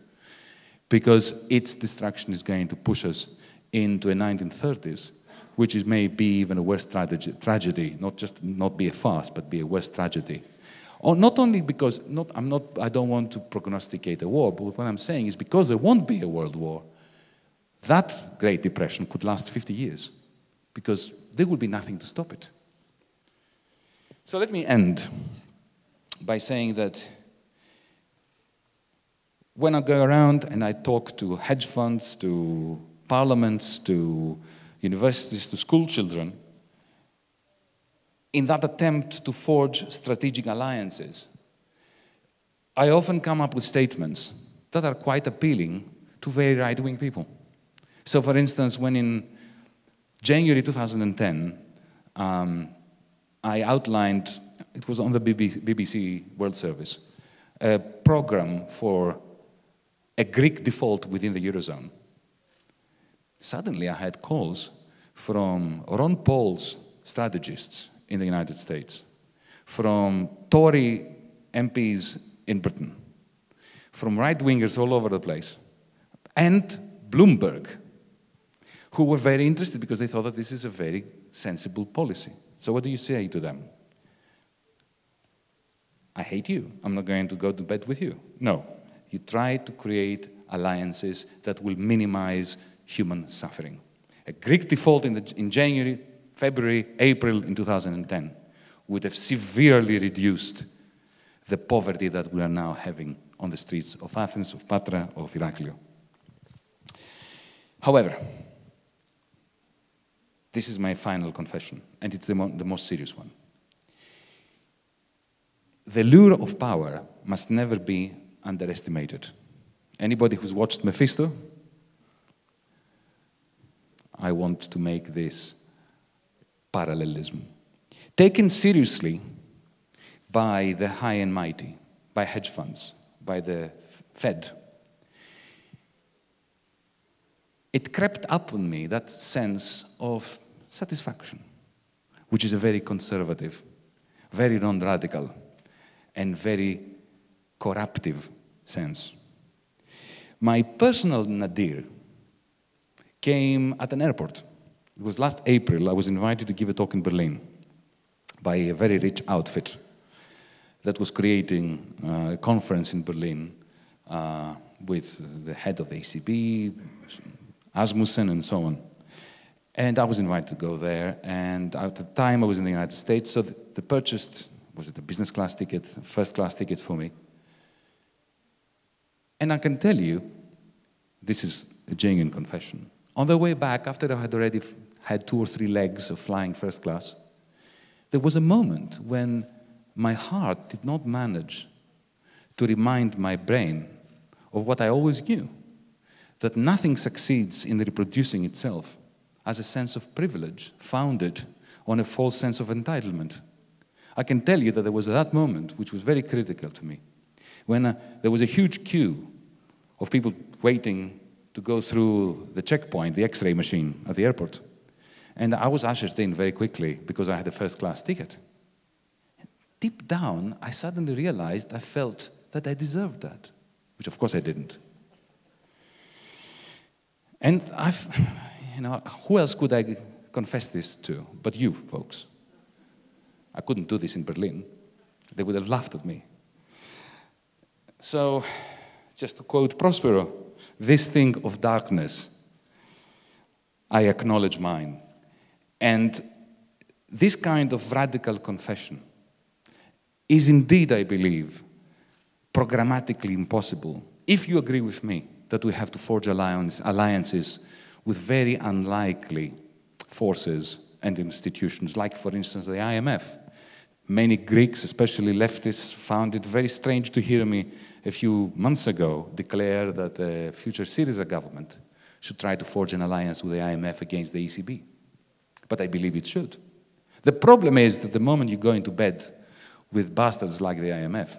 because its destruction is going to push us into a 1930s, which is maybe even a worse tragedy, not just not be a farce, but be a worse tragedy. Or not only because, I don't want to prognosticate a war, but what I'm saying is because there won't be a world war, that Great Depression could last 50 years, because there will be nothing to stop it. So let me end by saying that when I go around and I talk to hedge funds, to parliaments, to universities, to school children, in that attempt to forge strategic alliances, I often come up with statements that are quite appealing to very right-wing people. So, for instance, when in January 2010, I outlined, it was on the BBC World Service, a program for a Greek default within the Eurozone. Suddenly, I had calls from Ron Paul's strategists in the United States, from Tory MPs in Britain, from right-wingers all over the place, and Bloomberg, who were very interested because they thought that this is a very sensible policy. So what do you say to them? I hate you. I'm not going to go to bed with you. No. You try to create alliances that will minimize human suffering. A Greek default in January, February, April in 2010 would have severely reduced the poverty that we are now having on the streets of Athens, of Patra, of Iraklio. However, this is my final confession, and it's the most serious one. The lure of power must never be underestimated. Anybody who's watched Mephisto, I want to make this parallelism. Taken seriously by the high and mighty, by hedge funds, by the Fed, it crept up on me, that sense of satisfaction, which is a very conservative, very non-radical, and very corruptive sense. My personal nadir came at an airport. It was last April. I was invited to give a talk in Berlin by a very rich outfit that was creating a conference in Berlin with the head of the ECB, Asmussen, and so on. And I was invited to go there, and at the time I was in the United States, so they purchased, was it a business class ticket, first class ticket for me. And I can tell you, this is a genuine confession, on the way back, after I had already had 2 or 3 legs of flying first class, there was a moment when my heart did not manage to remind my brain of what I always knew, that nothing succeeds in reproducing itself as a sense of privilege founded on a false sense of entitlement. I can tell you that there was that moment which was very critical to me, when there was a huge queue of people waiting to go through the checkpoint, the X-ray machine at the airport. And I was ushered in very quickly because I had a first-class ticket. And deep down, I suddenly realized I felt that I deserved that, which of course I didn't. And I've, you know, who else could I confess this to but you folks? I couldn't do this in Berlin. They would have laughed at me. So, just to quote Prospero, this thing of darkness, I acknowledge mine. And this kind of radical confession is indeed, I believe, programmatically impossible, if you agree with me that we have to forge alliances with very unlikely forces and institutions, like, for instance, the IMF. Many Greeks, especially leftists, found it very strange to hear me a few months ago declare that the future Syriza government should try to forge an alliance with the IMF against the ECB. But I believe it should. The problem is that the moment you go into bed with bastards like the IMF,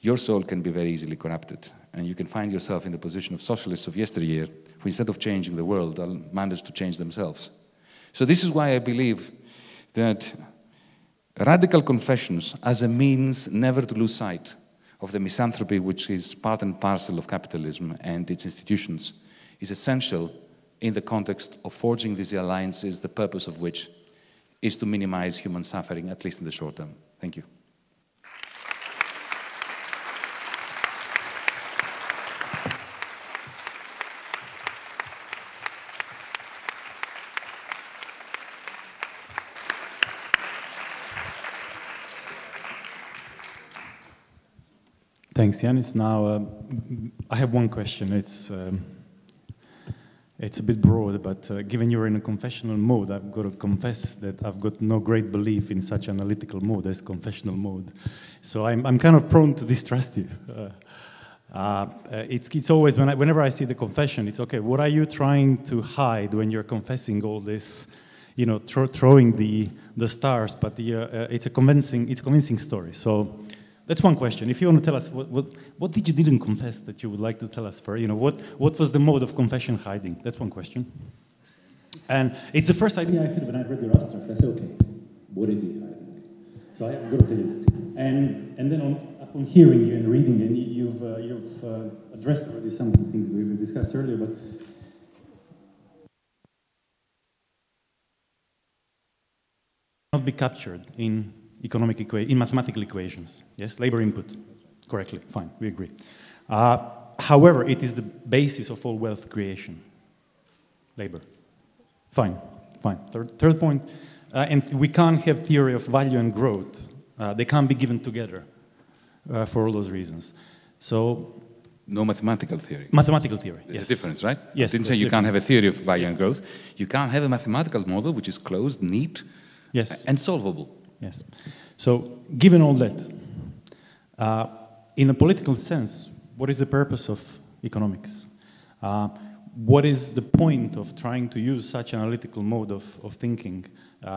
your soul can be very easily corrupted, and you can find yourself in the position of socialists of yesteryear, who instead of changing the world, managed to change themselves. So this is why I believe that radical confessions as a means never to lose sight of the misanthropy which is part and parcel of capitalism and its institutions is essential in the context of forging these alliances, the purpose of which is to minimize human suffering, at least in the short term. Thank you. Thanks, Yanis. Now, I have one question. It's a bit broad, but given you're in a confessional mode, I've got to confess that I've got no great belief in such analytical mode as confessional mode. So I'm kind of prone to distrust you. It's always, whenever I see the confession, it's okay, what are you trying to hide when you're confessing all this, you know, throwing the stars, but it's a convincing story. So that's one question. If you want to tell us, what did you didn't confess that you would like to tell us for? You know, what was the mode of confession hiding? That's one question. And it's the first idea I had when I read your abstract. I said, okay, what is he hiding? So I have got to this. And then upon hearing you and reading, and you've addressed already some of the things we've discussed earlier, but not be captured in economic in mathematical equations, yes? Labor input, correctly, fine, we agree. However, it is the basis of all wealth creation, labor. Fine, fine, third point. And we can't have theory of value and growth. They can't be given together for all those reasons. So, no mathematical theory. Mathematical theory, yes. There's a difference, right? Yes. I didn't say you can't have a theory of value and growth. You can't have a mathematical model which is closed, neat, and solvable. Yes. So, given all that, in a political sense, what is the purpose of economics? What is the point of trying to use such analytical mode of thinking,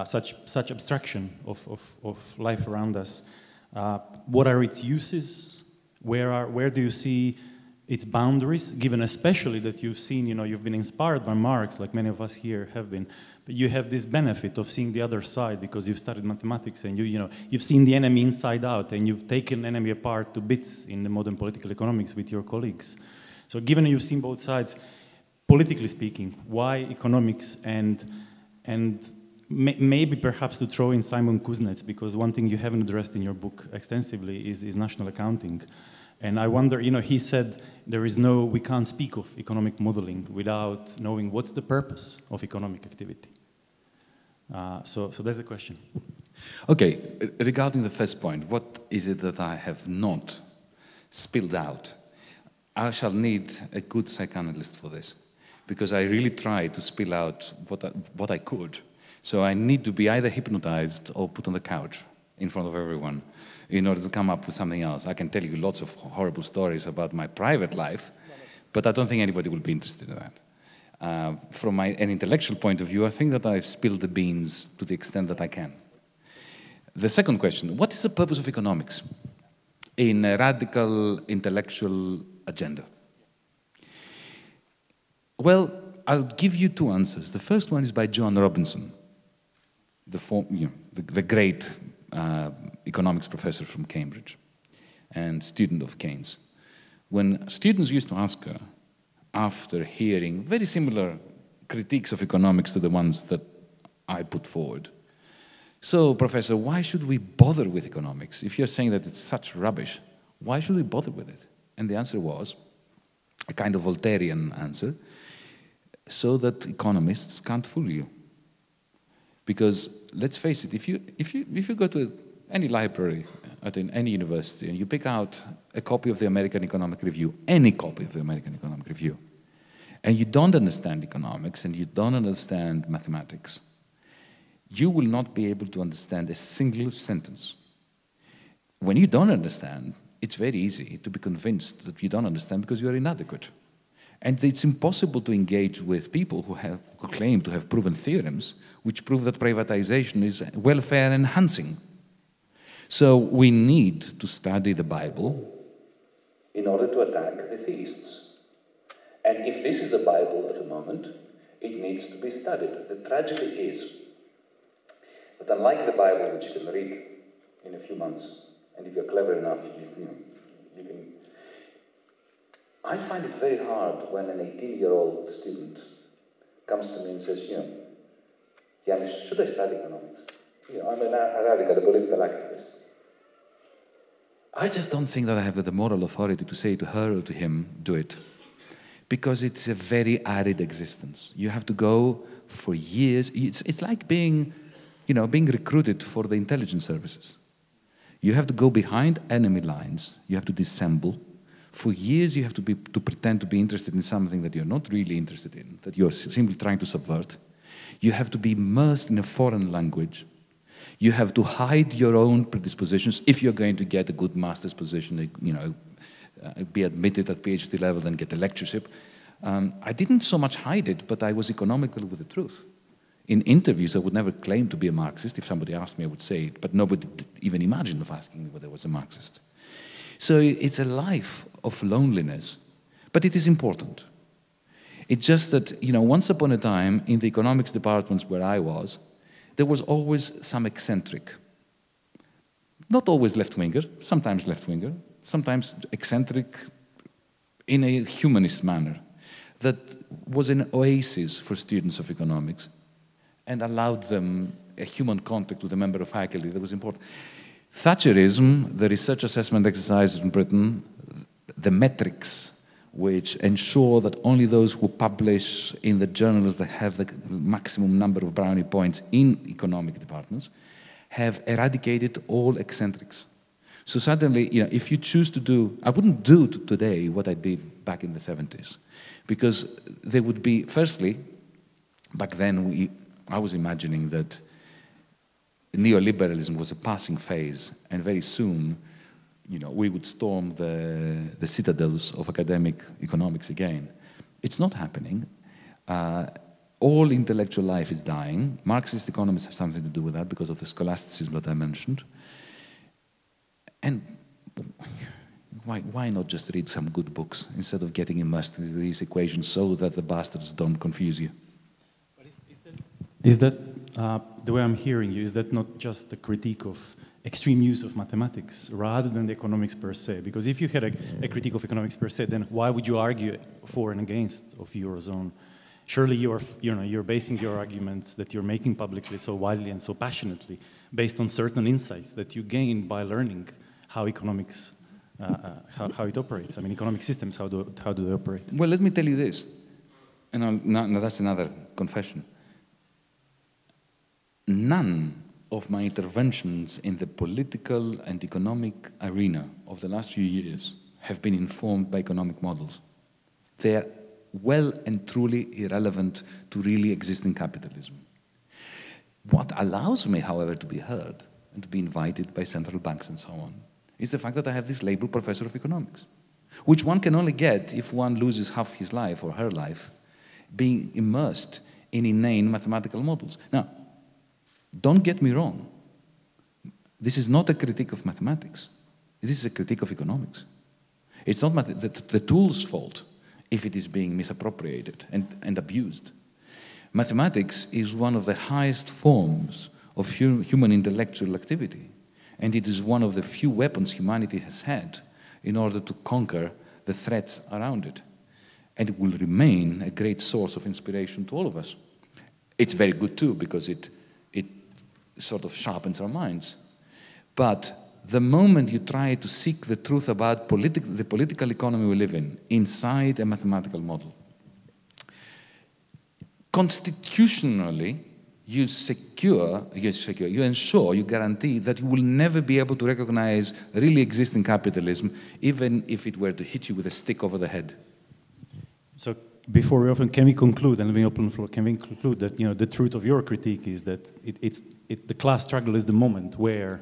such abstraction of life around us? What are its uses? Where do you see its boundaries, given especially that you've seen, you've been inspired by Marx, like many of us here have been, but you have this benefit of seeing the other side because you've studied mathematics and you've seen the enemy inside out and you've taken enemy apart to bits in the modern political economics with your colleagues. So given you've seen both sides, politically speaking, why economics and maybe perhaps to throw in Simon Kuznets, because one thing you haven't addressed in your book extensively is national accounting. And I wonder, he said we can't speak of economic modeling without knowing what's the purpose of economic activity. So that's the question. Okay, regarding the first point, what is it that I have not spilled out? I shall need a good psychoanalyst for this, because I really tried to spill out what I could. So I need to be either hypnotized or put on the couch in front of everyone in order to come up with something else. I can tell you lots of horrible stories about my private life, but I don't think anybody will be interested in that. From an intellectual point of view, I think that I've spilled the beans to the extent that I can. The second question, what is the purpose of economics in a radical intellectual agenda? Well, I'll give you two answers. The first one is by John Robinson, the great economics professor from Cambridge and student of Keynes. When students used to ask her, after hearing very similar critiques of economics to the ones that I put forward, so, Professor, why should we bother with economics? If you're saying that it's such rubbish, why should we bother with it? And the answer was a kind of Voltairean answer, so that economists can't fool you. Because let's face it, if you go to any library at any university and you pick out a copy of the American Economic Review, any copy of the American Economic Review, and you don't understand economics and you don't understand mathematics, you will not be able to understand a single sentence. When you don't understand, it's very easy to be convinced that you don't understand because you are inadequate. And it's impossible to engage with people who claim to have proven theorems which prove that privatization is welfare enhancing. So we need to study the Bible in order to attack the theists. And if this is the Bible at the moment, it needs to be studied. The tragedy is that unlike the Bible, which you can read in a few months, and if you're clever enough, you can. I find it very hard when an 18-year-old student comes to me and says, Yanis, should I study economics? I'm a radical, a political activist. I just don't think that I have the moral authority to say to her or to him, do it. Because it's a very arid existence. You have to go for years. It's like being, being recruited for the intelligence services. You have to go behind enemy lines. You have to dissemble. For years, you have to pretend to be interested in something that you're not really interested in, that you're simply trying to subvert. You have to be immersed in a foreign language. You have to hide your own predispositions if you're going to get a good master's position, be admitted at PhD level and get a lectureship. I didn't so much hide it, but I was economical with the truth. In interviews, I would never claim to be a Marxist. If somebody asked me, I would say it, but nobody even imagined of asking me whether I was a Marxist. So it's a life of loneliness, but it is important. It's just that, once upon a time, in the economics departments where I was, there was always some eccentric. Not always left-winger, sometimes eccentric in a humanist manner, that was an oasis for students of economics, and allowed them a human contact with a member of faculty that was important. Thatcherism, the research assessment exercise in Britain, the Matrix, which ensure that only those who publish in the journals that have the maximum number of brownie points in economic departments, have eradicated all eccentrics. So suddenly, if you choose to do, I wouldn't do today what I did back in the 70s, because there would be, firstly, back then I was imagining that neoliberalism was a passing phase, and very soon, we would storm the citadels of academic economics again. It's not happening. All intellectual life is dying. Marxist economists have something to do with that because of the scholasticism that I mentioned. And why not just read some good books instead of getting immersed in these equations so that the bastards don't confuse you? But is that the way I'm hearing you, is that not just a critique of extreme use of mathematics rather than the economics per se? Because if you had a critique of economics per se, then why would you argue for and against of Eurozone? Surely you're basing your arguments that you're making publicly so widely and so passionately based on certain insights that you gain by learning how economics, how it operates. I mean, economic systems, how do they operate? Well, let me tell you this, and now that's another confession. None of my interventions in the political and economic arena of the last few years have been informed by economic models. They are well and truly irrelevant to really existing capitalism. What allows me, however, to be heard and to be invited by central banks and so on is the fact that I have this label, professor of economics, which one can only get if one loses half his life or her life being immersed in inane mathematical models. Now, don't get me wrong. This is not a critique of mathematics. This is a critique of economics. It's not the tool's fault if it is being misappropriated and abused. Mathematics is one of the highest forms of human intellectual activity, and it is one of the few weapons humanity has had in order to conquer the threats around it. And it will remain a great source of inspiration to all of us. It's very good too, because it sort of sharpens our minds. But the moment you try to seek the truth about the political economy we live in, inside a mathematical model, constitutionally, you ensure, you guarantee that you will never be able to recognize really existing capitalism, even if it were to hit you with a stick over the head. So, before we open, can we conclude? And let me open the floor. Can we conclude that the truth of your critique is that the class struggle is the moment where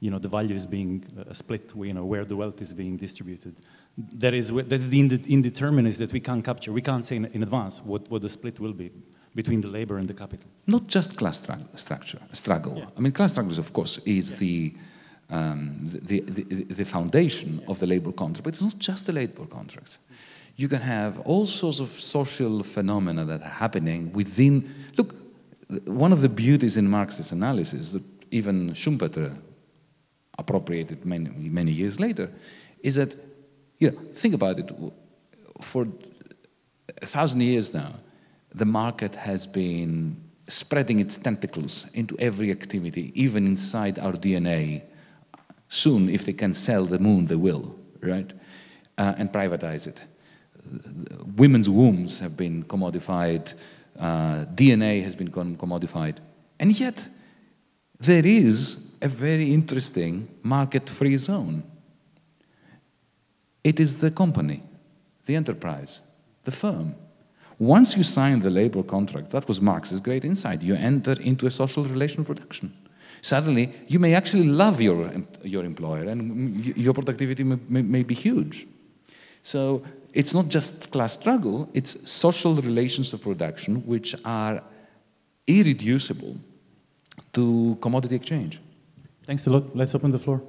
the value is being split, where the wealth is being distributed. That is the indeterminacy that we can't capture. We can't say in advance what the split will be between the labor and the capital. Not just class struggle. Yeah. I mean, class struggle, of course, is the foundation of the labor contract, but it's not just the labor contract. You can have all sorts of social phenomena that are happening within... Look, one of the beauties in Marxist analysis, that even Schumpeter appropriated many years later, is that, think about it, for 1,000 years now, the market has been spreading its tentacles into every activity, even inside our DNA. Soon, if they can sell the moon, they will, right? And privatize it. Women's wombs have been commodified, DNA has been commodified, and yet there is a very interesting market-free zone. It is the company, the enterprise, the firm. Once you sign the labor contract, that was Marx's great insight, you enter into a social relational production. Suddenly, you may actually love your employer, and your productivity may be huge. So it's not just class struggle, it's social relations of production which are irreducible to commodity exchange. Thanks a lot. Let's open the floor.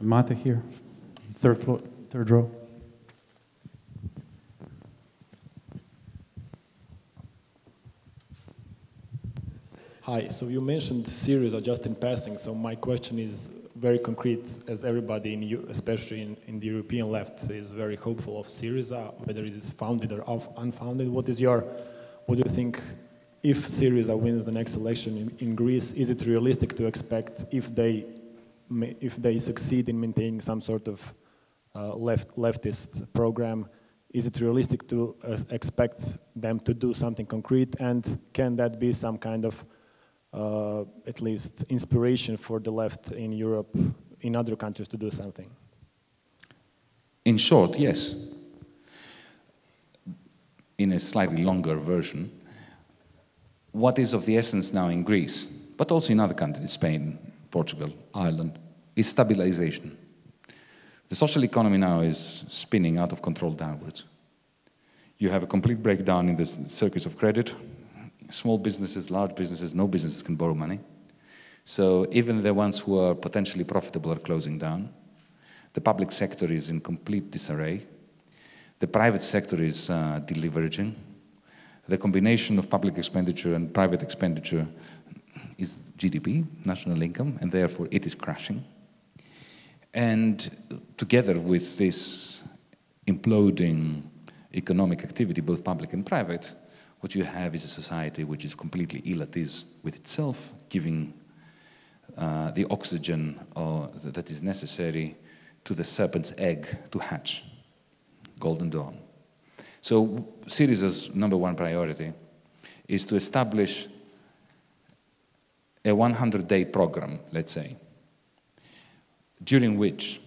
Mate here, third floor, third row. Hi, so you mentioned Syriza just in passing, so my question is very concrete, as everybody, especially in the European left, is very hopeful of Syriza, whether it is founded or unfounded. What do you think? If Syriza wins the next election in Greece, is it realistic to expect, if they succeed in maintaining some sort of leftist program, is it realistic to expect them to do something concrete? And can that be some kind of, at least, inspiration for the left in Europe, in other countries to do something? In short, yes. In a slightly longer version, what is of the essence now in Greece, but also in other countries, Spain, Portugal, Ireland, is stabilization. The social economy now is spinning out of control downwards. You have a complete breakdown in the circuits of credit. Small businesses, large businesses, no businesses can borrow money. So even the ones who are potentially profitable are closing down. The public sector is in complete disarray. The private sector is deleveraging. The combination of public expenditure and private expenditure is GDP, national income, and therefore it is crashing. And together with this imploding economic activity, both public and private, what you have is a society which is completely ill at ease with itself, giving the oxygen that is necessary to the serpent's egg to hatch, Golden Dawn. So Syriza's number one priority is to establish a 100-day program, let's say, during which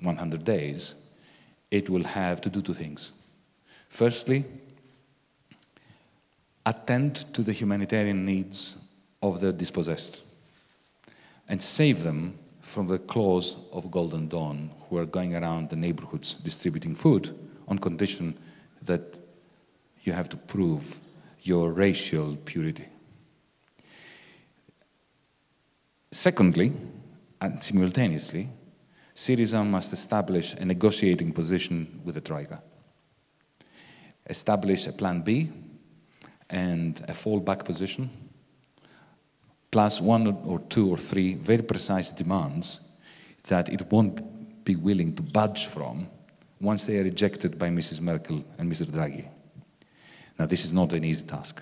100 days it will have to do two things. Firstly, attend to the humanitarian needs of the dispossessed and save them from the claws of Golden Dawn, who are going around the neighborhoods distributing food on condition that you have to prove your racial purity. Secondly, and simultaneously, Syriza must establish a negotiating position with the Troika, establish a plan B and a fallback position, plus one or two or three very precise demands that it won't be willing to budge from once they are rejected by Mrs. Merkel and Mr. Draghi. Now, this is not an easy task.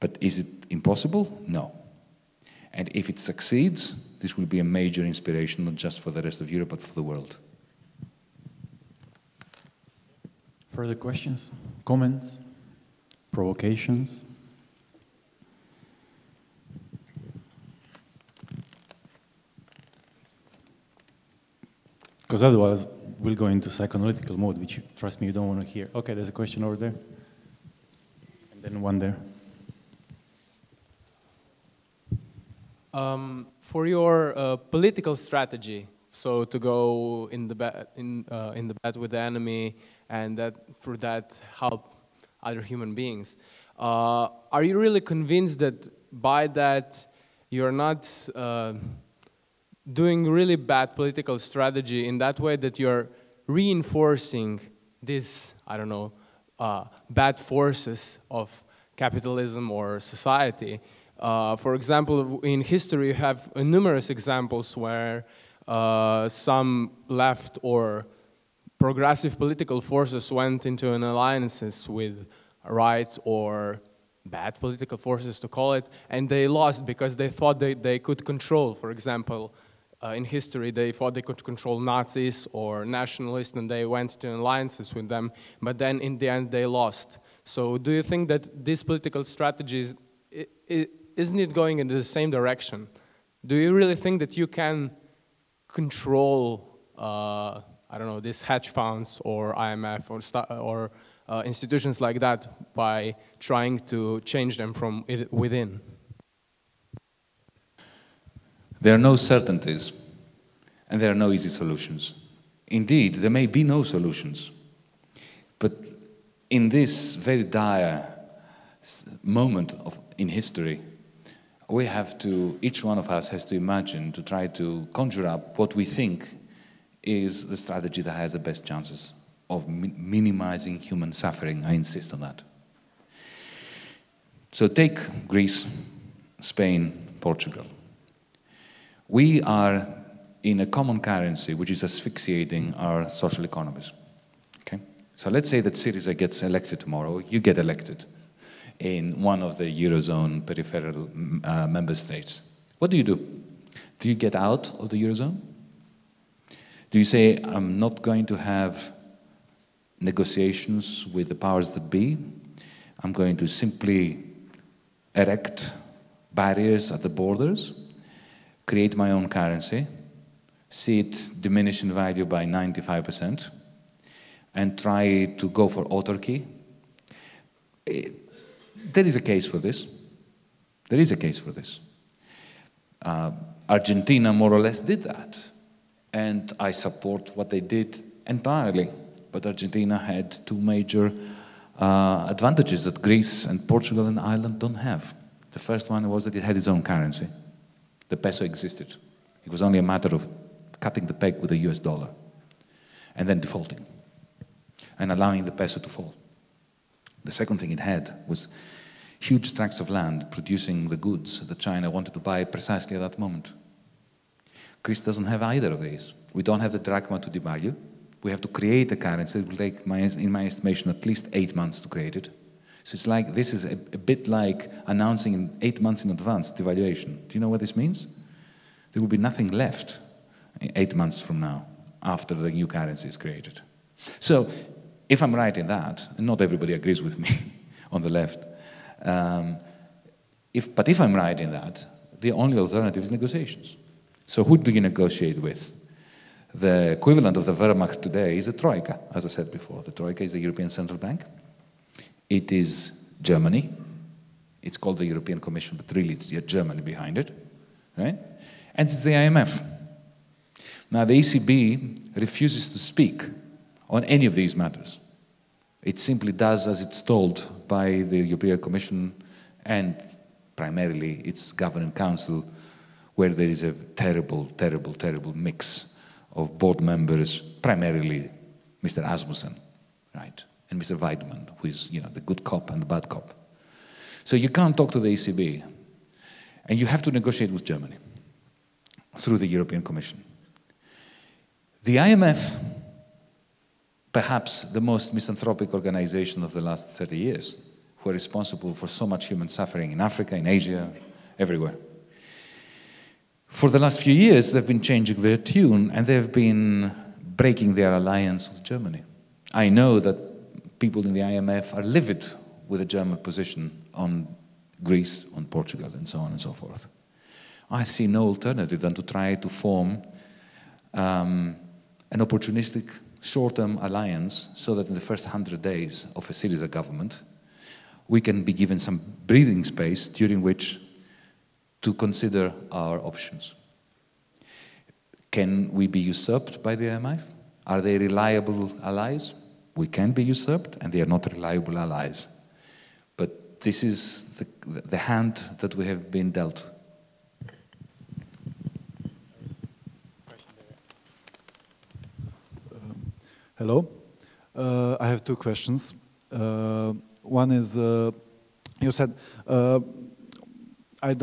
But is it impossible? No. And if it succeeds, this will be a major inspiration, not just for the rest of Europe, but for the world. Further questions, comments, provocations? Because otherwise, we'll go into psychoanalytical mode, which, trust me, you don't want to hear. Okay, there's a question over there. And then one there. For your political strategy, so to go in the bat with the enemy and that, through that, help other human beings, are you really convinced that by that you're not doing really bad political strategy in that way that you're reinforcing this, I don't know, bad forces of capitalism or society? For example, in history, you have numerous examples where some left or progressive political forces went into an alliances with right or bad political forces, to call it, and they lost because they thought they could control, for example, in history, they thought they could control Nazis or nationalists, and they went to alliances with them, but then in the end, they lost. So do you think that these political strategies, isn't it going in the same direction? Do you really think that you can control, I don't know, these hedge funds or IMF or institutions like that by trying to change them from within? There are no certainties and there are no easy solutions. Indeed, there may be no solutions. But in this very dire moment in history, we have to, each one of us has to imagine, to try to conjure up what we think is the strategy that has the best chances of minimizing human suffering. I insist on that. So take Greece, Spain, Portugal. We are in a common currency which is asphyxiating our social economies. Okay? So let's say that Syriza gets elected tomorrow, you get elected in one of the Eurozone peripheral member states. What do you do? Do you get out of the Eurozone? Do you say, I'm not going to have negotiations with the powers that be? I'm going to simply erect barriers at the borders, create my own currency, see it diminish in value by 95%, and try to go for autarky? There is a case for this. There is a case for this. Argentina more or less did that. And I support what they did entirely. But Argentina had two major advantages that Greece and Portugal and Ireland don't have. The first one was that it had its own currency. The peso existed. It was only a matter of cutting the peg with the US dollar and then defaulting and allowing the peso to fall. The second thing it had was huge tracts of land producing the goods that China wanted to buy precisely at that moment. Greece doesn't have either of these. We don't have the drachma to devalue. We have to create a currency. It will take, in my estimation, at least 8 months to create it. So it's like, this is a bit like announcing in 8 months in advance devaluation. Do you know what this means? There will be nothing left 8 months from now after the new currency is created. So if I'm right in that, and not everybody agrees with me on the left, but if I'm right in that, the only alternative is negotiations. So who do you negotiate with? The equivalent of the Wehrmacht today is the Troika, as I said before. The Troika is the European Central Bank. It is Germany. It's called the European Commission, but really it's Germany behind it, right? And it's the IMF. Now, the ECB refuses to speak on any of these matters. It simply does as it's told by the European Commission and primarily its governing council, where there is a terrible, terrible, terrible mix of board members, primarily Mr. Asmussen, right, and Mr. Weidmann, who is, you know, the good cop and the bad cop. So you can't talk to the ECB, and you have to negotiate with Germany through the European Commission. The IMF, perhaps the most misanthropic organization of the last 30 years, who are responsible for so much human suffering in Africa, in Asia, everywhere. For the last few years, they've been changing their tune, and they've been breaking their alliance with Germany. I know that people in the IMF are livid with the German position on Greece, on Portugal, and so on and so forth. I see no alternative than to try to form an opportunistic short-term alliance so that in the first 100 days of a Syriza government, we can be given some breathing space during which to consider our options. Can we be usurped by the IMF? Are they reliable allies? We can be usurped, and they are not reliable allies. But this is the hand that we have been dealt. Hello. I have two questions. One is, you said, I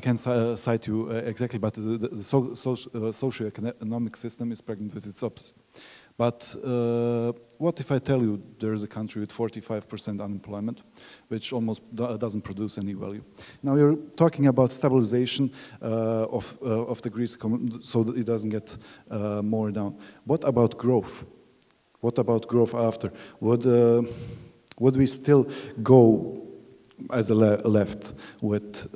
can't cite you exactly, but the socio-economic system is pregnant with its opposite. But what if I tell you there is a country with 45% unemployment, which almost doesn't produce any value? Now you're talking about stabilization of the Greece so that it doesn't get more down. What about growth? What about growth after? Would we still go as a left with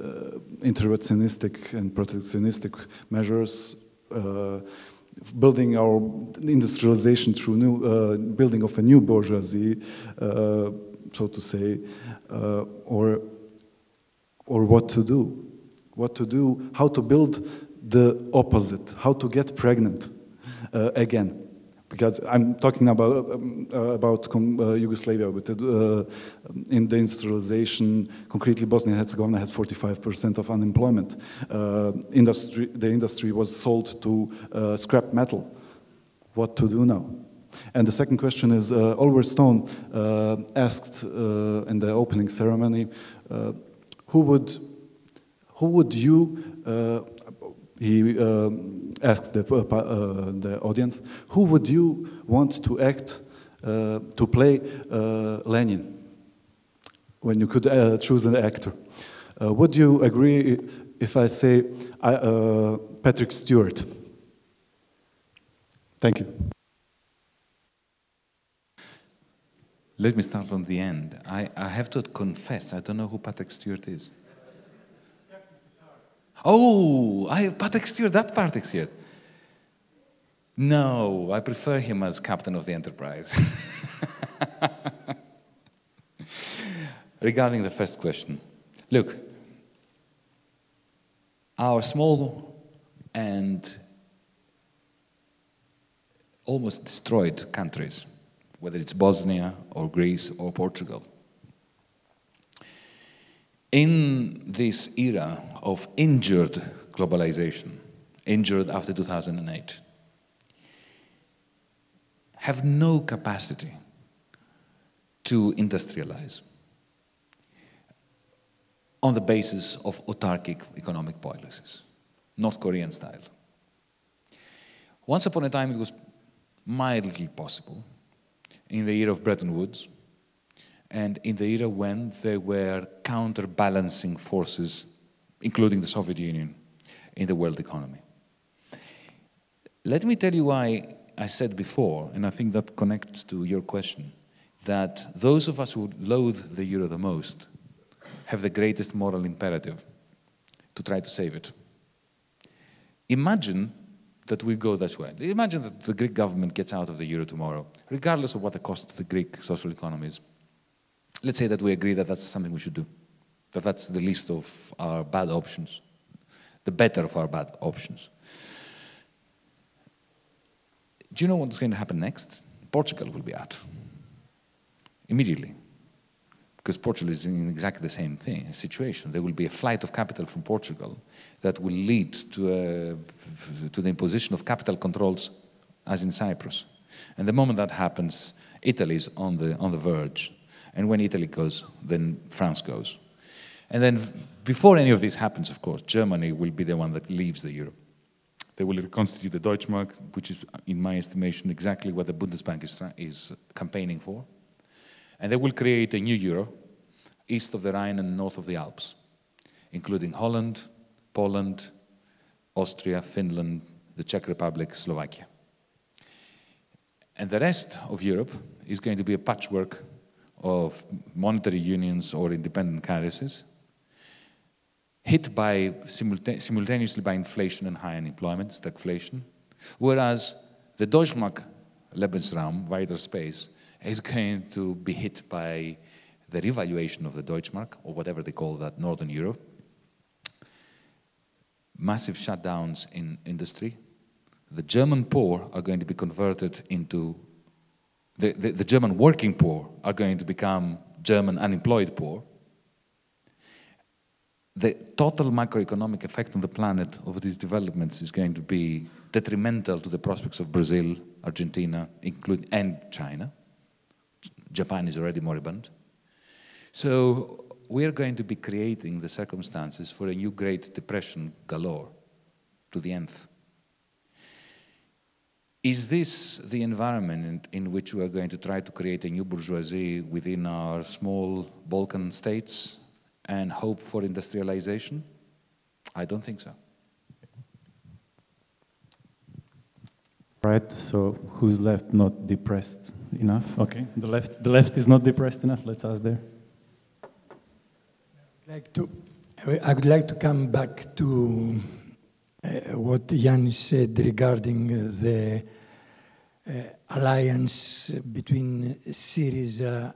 interventionistic and protectionistic measures, building our industrialization through new building of a new bourgeoisie, so to say, or what to do, how to build the opposite, how to get pregnant again. Because I'm talking about Yugoslavia, with in the industrialization, concretely Bosnia and Herzegovina has 45% of unemployment. The industry was sold to scrap metal. What to do now? And the second question is, Oliver Stone asked in the opening ceremony, who would you? He asked the audience, who would you want to act, to play Lenin, when you could choose an actor? Would you agree if I say Patrick Stewart? Thank you. Let me start from the end. I have to confess, I don't know who Patrick Stewart is. Oh, Patrick Stewart, that Patrick Stewart. No, I prefer him as captain of the Enterprise. Regarding the first question, look, our small and almost destroyed countries, whether it's Bosnia or Greece or Portugal, in this era of injured globalization injured after 2008, have no capacity to industrialize on the basis of autarkic economic policies, North Korean style. Once upon a time, it was mildly possible in the era of Bretton Woods and in the era when there were counterbalancing forces, including the Soviet Union, in the world economy. Let me tell you why I said before, and I think that connects to your question, that those of us who loathe the euro the most have the greatest moral imperative to try to save it. Imagine that we go this way. Imagine that the Greek government gets out of the euro tomorrow, regardless of what the cost to the Greek social economy is. Let's say that we agree that that's something we should do, that that's the least of our bad options, the better of our bad options. Do you know what's going to happen next? Portugal will be out immediately, because Portugal is in exactly the same thing, situation. There will be a flight of capital from Portugal that will lead to the imposition of capital controls as in Cyprus. And the moment that happens, Italy is on the verge. And when Italy goes, then France goes. And then before any of this happens, of course, Germany will be the one that leaves the euro. They will reconstitute the Deutschmark, which is, in my estimation, exactly what the Bundesbank is campaigning for. And they will create a new euro east of the Rhine and north of the Alps, including Holland, Poland, Austria, Finland, the Czech Republic, Slovakia. And the rest of Europe is going to be a patchwork of monetary unions or independent currencies, hit by simultaneously by inflation and high unemployment, stagflation, whereas the Deutschmark Lebensraum, wider space, is going to be hit by the revaluation of the Deutschmark, or whatever they call that, Northern Europe. Massive shutdowns in industry. The German poor are going to be converted into... The German working poor are going to become German unemployed poor. The total macroeconomic effect on the planet of these developments is going to be detrimental to the prospects of Brazil, Argentina, and China. Japan is already moribund. So we're going to be creating the circumstances for a new Great Depression galore to the nth. Is this the environment in which we are going to try to create a new bourgeoisie within our small Balkan states and hope for industrialization? I don't think so. Right, so who's left not depressed enough? Okay, the left is not depressed enough. Let's ask there. I would like to come back to what Yanis said regarding the alliance between Syriza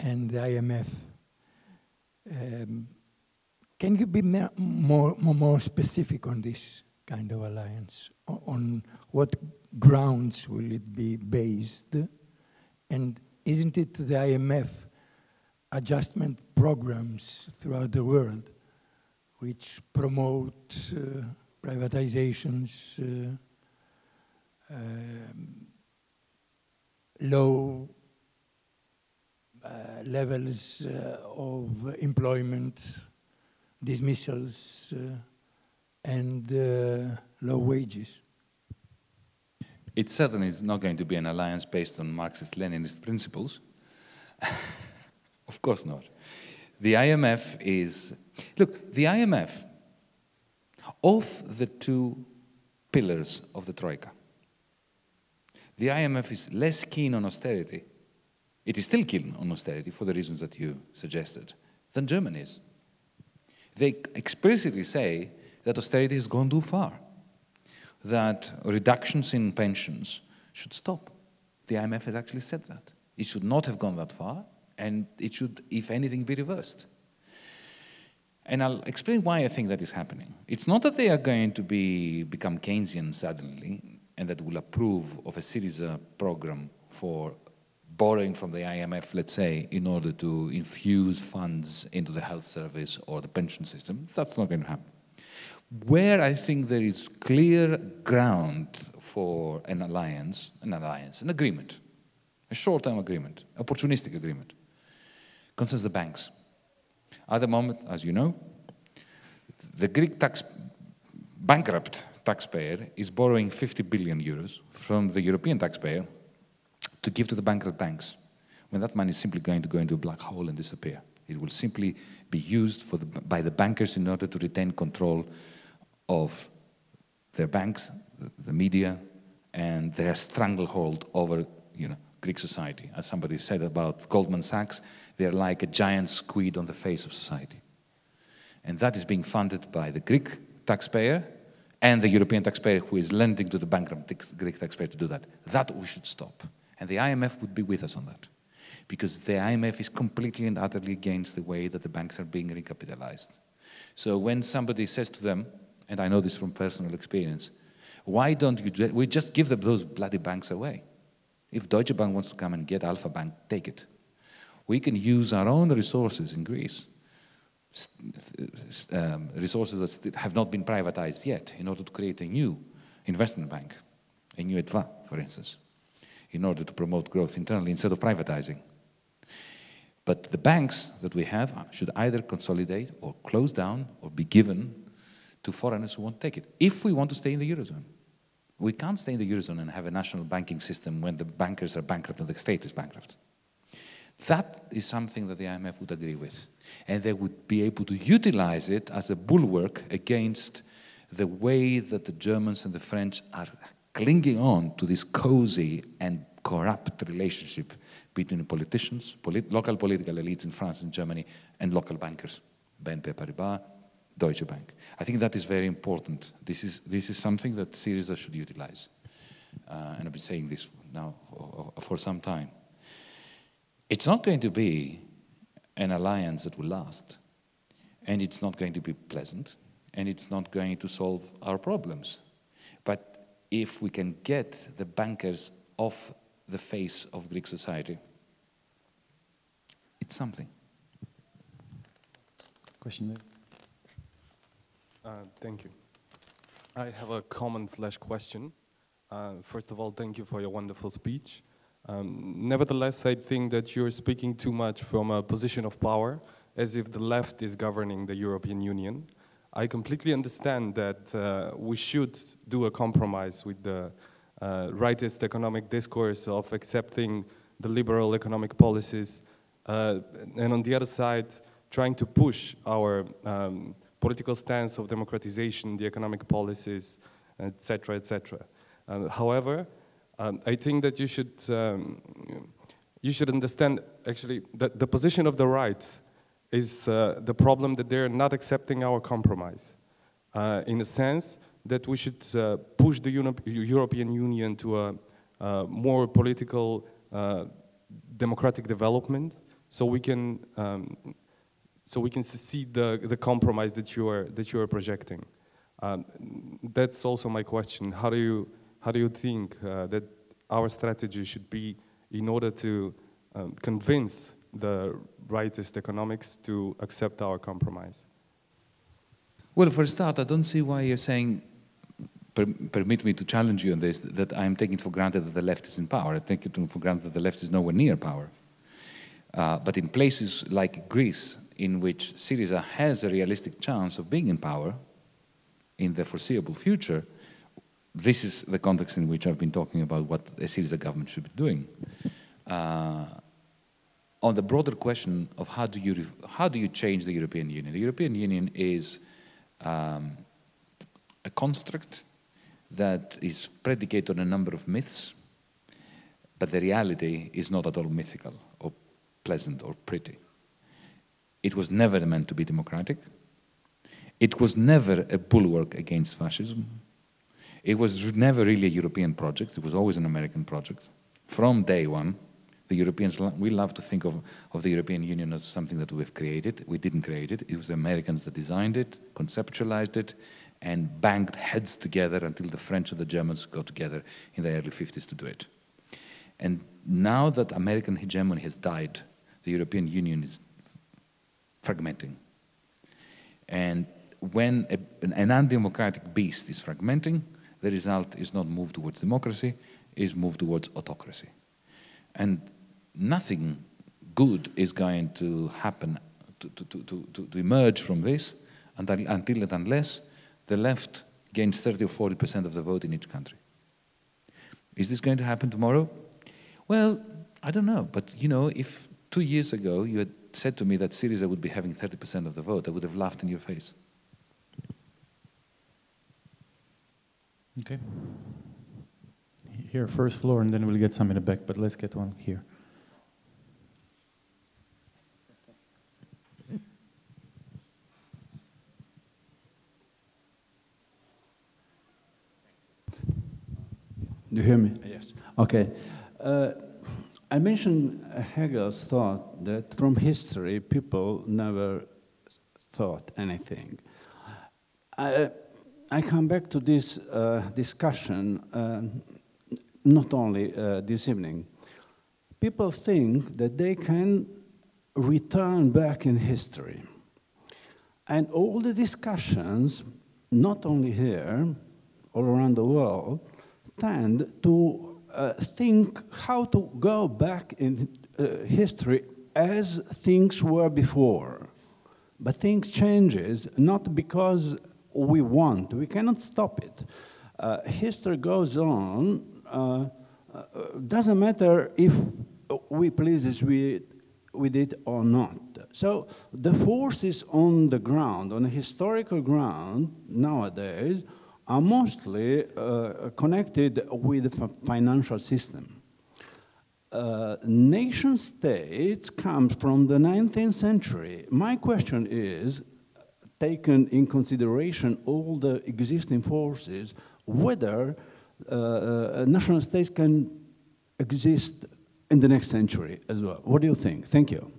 and the IMF. Can you be more specific on this kind of alliance? On what grounds will it be based? And isn't it the IMF adjustment programs throughout the world which promote privatizations, low levels of employment, dismissals, and low wages? It certainly is not going to be an alliance based on Marxist-Leninist principles. Of course not. The IMF is... Look, the IMF, of the two pillars of the Troika, the IMF is less keen on austerity. It is still keen on austerity, for the reasons that you suggested, than Germany is. They explicitly say that austerity has gone too far, that reductions in pensions should stop. The IMF has actually said that. It should not have gone that far, and it should, if anything, be reversed. And I'll explain why I think that is happening. It's not that they are going to become Keynesian suddenly, and that will approve of a Syriza program for borrowing from the IMF, let's say, in order to infuse funds into the health service or the pension system. That's not going to happen. Where I think there is clear ground for an agreement, a short-term agreement, opportunistic agreement, concerns the banks. At the moment, as you know, the Greek bankrupt taxpayer is borrowing 50 billion euros from the European taxpayer to give to the bankrupt banks, when that money is simply going to go into a black hole and disappear. It will simply be used for by the bankers in order to retain control of their banks, the media, and their stranglehold over Greek society. As somebody said about Goldman Sachs, they're like a giant squid on the face of society. And that is being funded by the Greek taxpayer and the European taxpayer who is lending to the bankrupt Greek taxpayer to do that. That we should stop. And the IMF would be with us on that. Because the IMF is completely and utterly against the way that the banks are being recapitalized. So when somebody says to them, and I know this from personal experience, why don't we just give them those bloody banks away? If Deutsche Bank wants to come and get Alpha Bank, take it. We can use our own resources in Greece, resources that have not been privatized yet, in order to create a new investment bank, a new ETVA, for instance, in order to promote growth internally instead of privatizing. But the banks that we have should either consolidate or close down or be given to foreigners who won't take it, if we want to stay in the Eurozone. We can't stay in the Eurozone and have a national banking system when the bankers are bankrupt and the state is bankrupt. That is something that the IMF would agree with. And they would be able to utilize it as a bulwark against the way that the Germans and the French are clinging on to this cozy and corrupt relationship between politicians, local political elites in France and Germany, and local bankers, BNP Paribas, Deutsche Bank. I think that is very important. This is something that Syriza should utilize. And I've been saying this now for some time. It's not going to be an alliance that will last, and it's not going to be pleasant, and it's not going to solve our problems. But if we can get the bankers off the face of Greek society, it's something. Question there? Thank you. I have a comment/question. First of all, thank you for your wonderful speech. Nevertheless, I think that you're speaking too much from a position of power, as if the left is governing the European Union. I completely understand that we should do a compromise with the rightist economic discourse of accepting the liberal economic policies, and on the other side, trying to push our political stance of democratization, the economic policies, etc., etc. However, I think that you should understand actually that the position of the right is the problem that they're not accepting our compromise, in the sense that we should push the European Union to a more political democratic development, so we can see the compromise that you are projecting. That's also my question. How do you think that our strategy should be in order to convince the rightist economics to accept our compromise? Well, for a start, I don't see why you're saying, permit me to challenge you on this, that I'm taking for granted that the left is in power. I take it for granted that the left is nowhere near power. But in places like Greece, in which Syriza has a realistic chance of being in power in the foreseeable future, this is the context in which I've been talking about what a Syriza government should be doing. On the broader question of how do you change the European Union? The European Union is a construct that is predicated on a number of myths, but the reality is not at all mythical or pleasant or pretty. It was never meant to be democratic. It was never a bulwark against fascism. It was never really a European project. It was always an American project. From day one, the Europeans, we love to think of the European Union as something that we've created. We didn't create it. It was the Americans that designed it, conceptualized it, and banged heads together until the French and the Germans got together in the early 50s to do it. And now that American hegemony has died, the European Union is fragmenting. And when an undemocratic beast is fragmenting, the result is not moved towards democracy, is moved towards autocracy. And nothing good is going to happen, to emerge from this until and unless the left gains 30 or 40% of the vote in each country. Is this going to happen tomorrow? Well, I don't know, but you know, if 2 years ago you had said to me that Syriza would be having 30% of the vote, I would have laughed in your face. Okay. Here, first floor, and then we'll get some in the back, but let's get one here. Do you hear me? Yes. Okay. I mentioned Hegel's thought that from history people never thought anything. I come back to this discussion not only this evening. People think that they can return back in history. And all the discussions, not only here, all around the world, tend to think how to go back in history as things were before. But things changes not because we want. We cannot stop it. History goes on. Doesn't matter if we please with it or not. So the forces on the ground, on a historical ground nowadays, are mostly connected with the financial system. Nation states come from the 19th century. My question is, taken in consideration all the existing forces, whether national states can exist in the next century as well. What do you think? Thank you.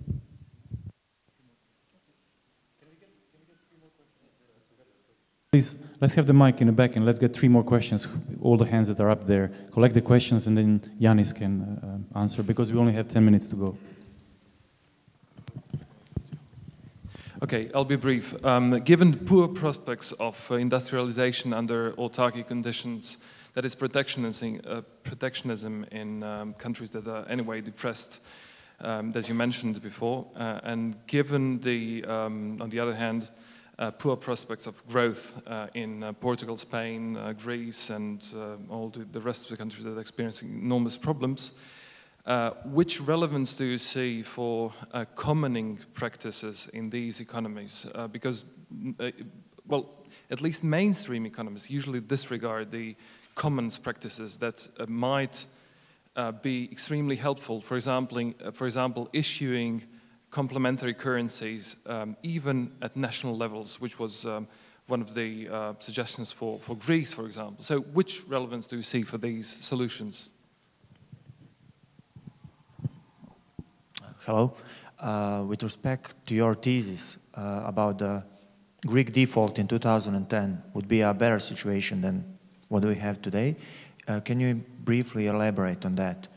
Please, let's have the mic in the back and let's get three more questions. All the hands that are up there. Collect the questions and then Yanis can answer, because we only have 10 minutes to go. Okay, I'll be brief. Given poor prospects of industrialization under autarky conditions, that is protectionism in countries that are anyway depressed, that you mentioned before, and given the, on the other hand, poor prospects of growth in Portugal, Spain, Greece, and all the rest of the countries that are experiencing enormous problems. Which relevance do you see for commoning practices in these economies? Because, well, at least mainstream economists usually disregard the commons practices that might be extremely helpful. For example, issuing complementary currencies, even at national levels, which was one of the suggestions for Greece, for example. So which relevance do you see for these solutions? Hello. With respect to your thesis about the Greek default in 2010 would be a better situation than what we have today, can you briefly elaborate on that?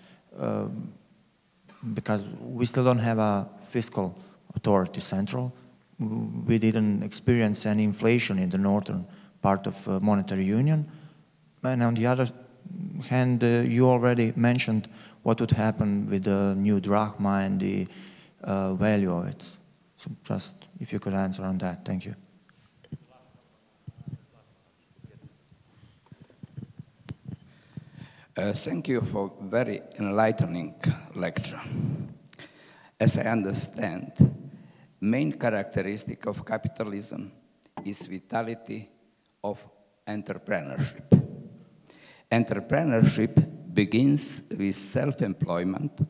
Because we still don't have a fiscal authority central. We didn't experience any inflation in the northern part of monetary union. And on the other hand, you already mentioned what would happen with the new drachma and the value of it. So just if you could answer on that, thank you. Thank you for very enlightening lecture. As I understand, main characteristic of capitalism is vitality of entrepreneurship. Entrepreneurship begins with self-employment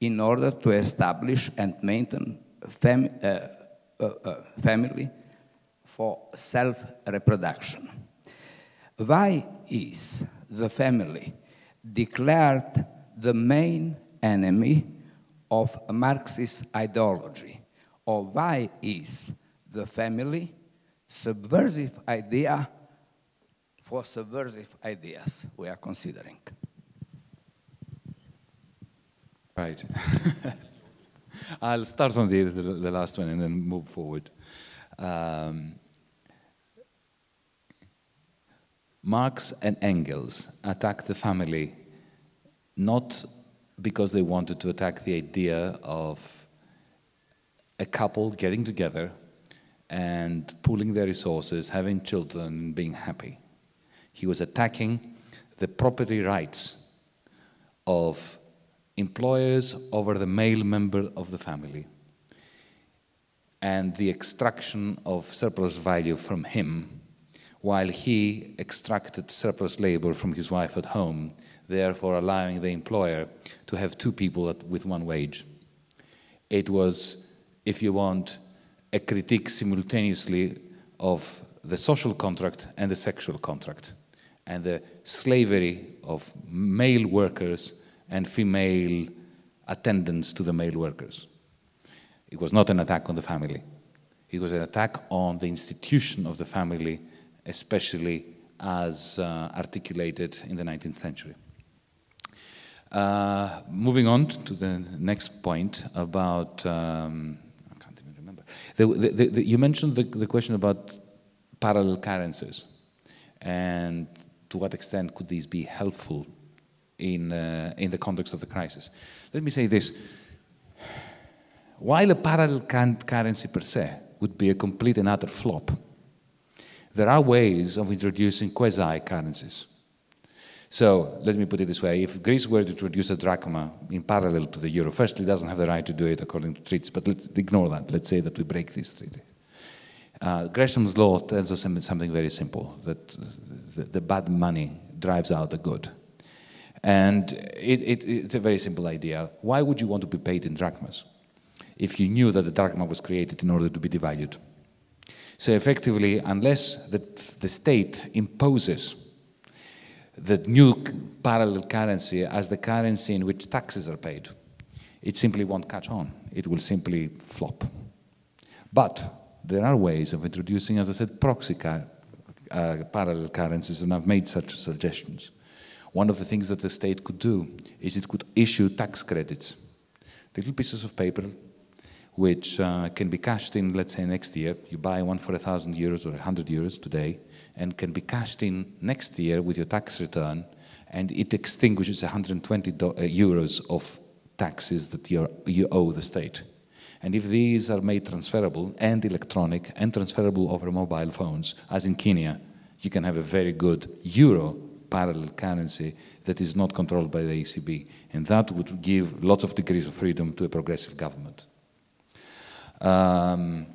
in order to establish and maintain family for self-reproduction. Why is the family declared the main enemy of Marxist ideology, or why is the family subversive idea for subversive ideas we are considering? Right. I'll start on the last one and then move forward. Marx and Engels attacked the family not because they wanted to attack the idea of a couple getting together and pooling their resources, having children, and being happy. He was attacking the property rights of employers over the male member of the family and the extraction of surplus value from him, while he extracted surplus labor from his wife at home, therefore allowing the employer to have two people with one wage. It was, if you want, a critique simultaneously of the social contract and the sexual contract, and the slavery of male workers and female attendants to the male workers. It was not an attack on the family. It was an attack on the institution of the family, especially as articulated in the 19th century. Moving on to the next point about, I can't even remember. You mentioned the question about parallel currencies and to what extent could these be helpful in the context of the crisis. Let me say this. While a parallel currency per se would be a complete and utter flop, there are ways of introducing quasi-currencies. So, let me put it this way. If Greece were to introduce a drachma in parallel to the euro, firstly, it doesn't have the right to do it according to treaties, but let's ignore that. Let's say that we break this treaty. Gresham's law tells us something very simple, that the bad money drives out the good. And it's a very simple idea. Why would you want to be paid in drachmas if you knew that the drachma was created in order to be devalued? So effectively, unless the state imposes the new parallel currency as the currency in which taxes are paid, it simply won't catch on. It will simply flop. But there are ways of introducing, as I said, proxy parallel currencies, and I've made such suggestions. One of the things that the state could do is it could issue tax credits, little pieces of paper, which can be cashed in, let's say, next year. You buy one for 1,000 euros or 100 euros today, and can be cashed in next year with your tax return, and it extinguishes 120 euros of taxes that you owe the state. And if these are made transferable and electronic and transferable over mobile phones, as in Kenya, you can have a very good euro parallel currency that is not controlled by the ECB. And that would give lots of degrees of freedom to a progressive government. Common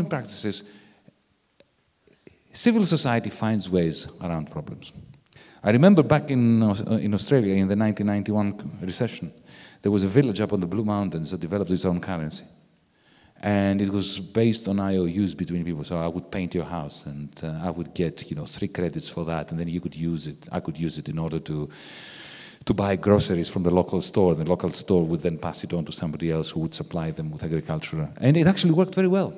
in practices. Civil society finds ways around problems. I remember back in Australia in the 1991 recession, there was a village up on the Blue Mountains that developed its own currency. And it was based on IOUs between people. So I would paint your house, and I would get, 3 credits for that, and then you could use it. I could use it in order to buy groceries from the local store. The local store would then pass it on to somebody else who would supply them with agriculture. And it actually worked very well.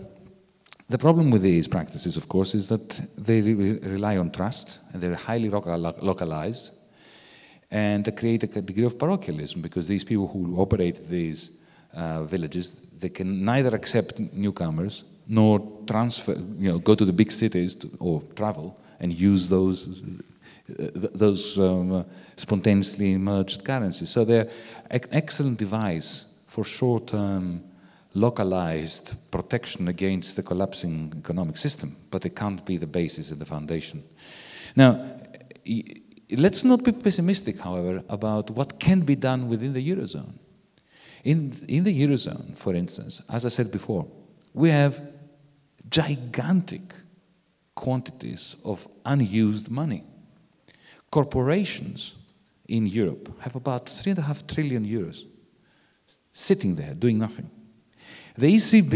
The problem with these practices, of course, is that they rely on trust, and they're highly localized, and they create a degree of parochialism, because these people who operate these villages, they can neither accept newcomers nor transfer, go to the big cities or travel and use those spontaneously emerged currencies. So they're an excellent device for short-term, localized protection against the collapsing economic system, but they can't be the basis and the foundation. Now, let's not be pessimistic, however, about what can be done within the Eurozone. In the Eurozone, for instance, as I said before, we have gigantic quantities of unused money. Corporations in Europe have about 3.5 trillion euros sitting there doing nothing. The ECB,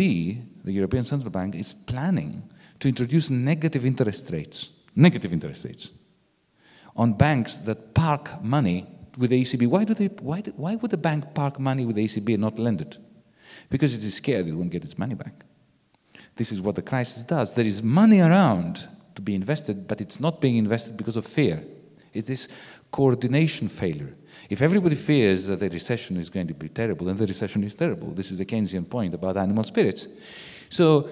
the European Central Bank, is planning to introduce negative interest rates on banks that park money with the ECB. Why would a bank park money with the ECB and not lend it? Because it is scared it won't get its money back. This is what the crisis does. There is money around to be invested, but it's not being invested because of fear. It is coordination failure. If everybody fears that the recession is going to be terrible, then the recession is terrible. This is a Keynesian point about animal spirits. So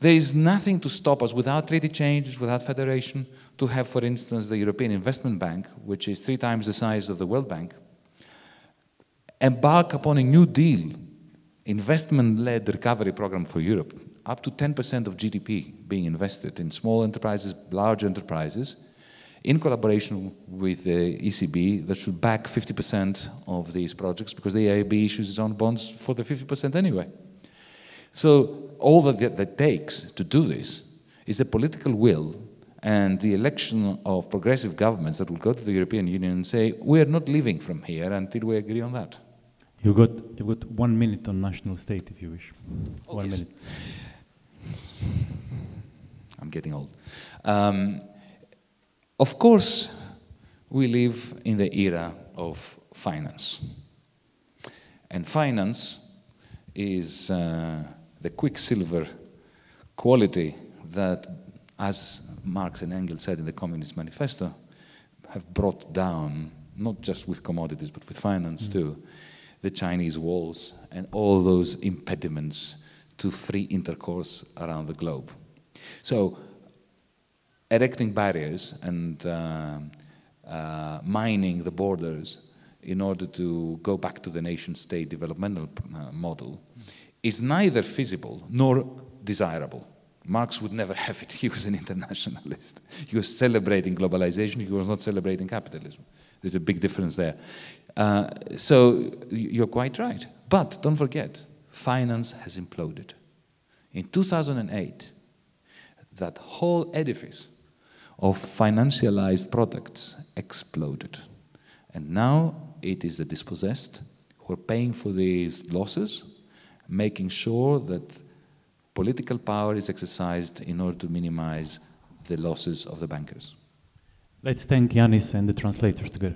There is nothing to stop us, without treaty changes, without federation, to have, for instance, the European Investment Bank, which is 3 times the size of the World Bank, embark upon a New Deal, investment-led recovery program for Europe, up to 10% of GDP being invested in small enterprises, large enterprises, in collaboration with the ECB, that should back 50% of these projects, because the EIB issues its own bonds for the 50% anyway. So all that takes to do this is the political will and the election of progressive governments that will go to the European Union and say, we are not leaving from here until we agree on that. You've got 1 minute on national state, if you wish. Oh, 1 minute. I'm getting old. Of course, we live in the era of finance. And finance is the quicksilver quality that, as Marx and Engels said in the Communist Manifesto, have brought down, not just with commodities, but with finance too, the Chinese walls and all those impediments to free intercourse around the globe. So, erecting barriers and mining the borders in order to go back to the nation-state developmental model is neither feasible nor desirable. Marx would never have it. He was an internationalist. He was celebrating globalization. He was not celebrating capitalism. There's a big difference there. So you're quite right. But don't forget, finance has imploded. In 2008, that whole edifice of financialized products exploded. And now it is the dispossessed who are paying for these losses, making sure that political power is exercised in order to minimize the losses of the bankers. Let's thank Yanis and the translators together.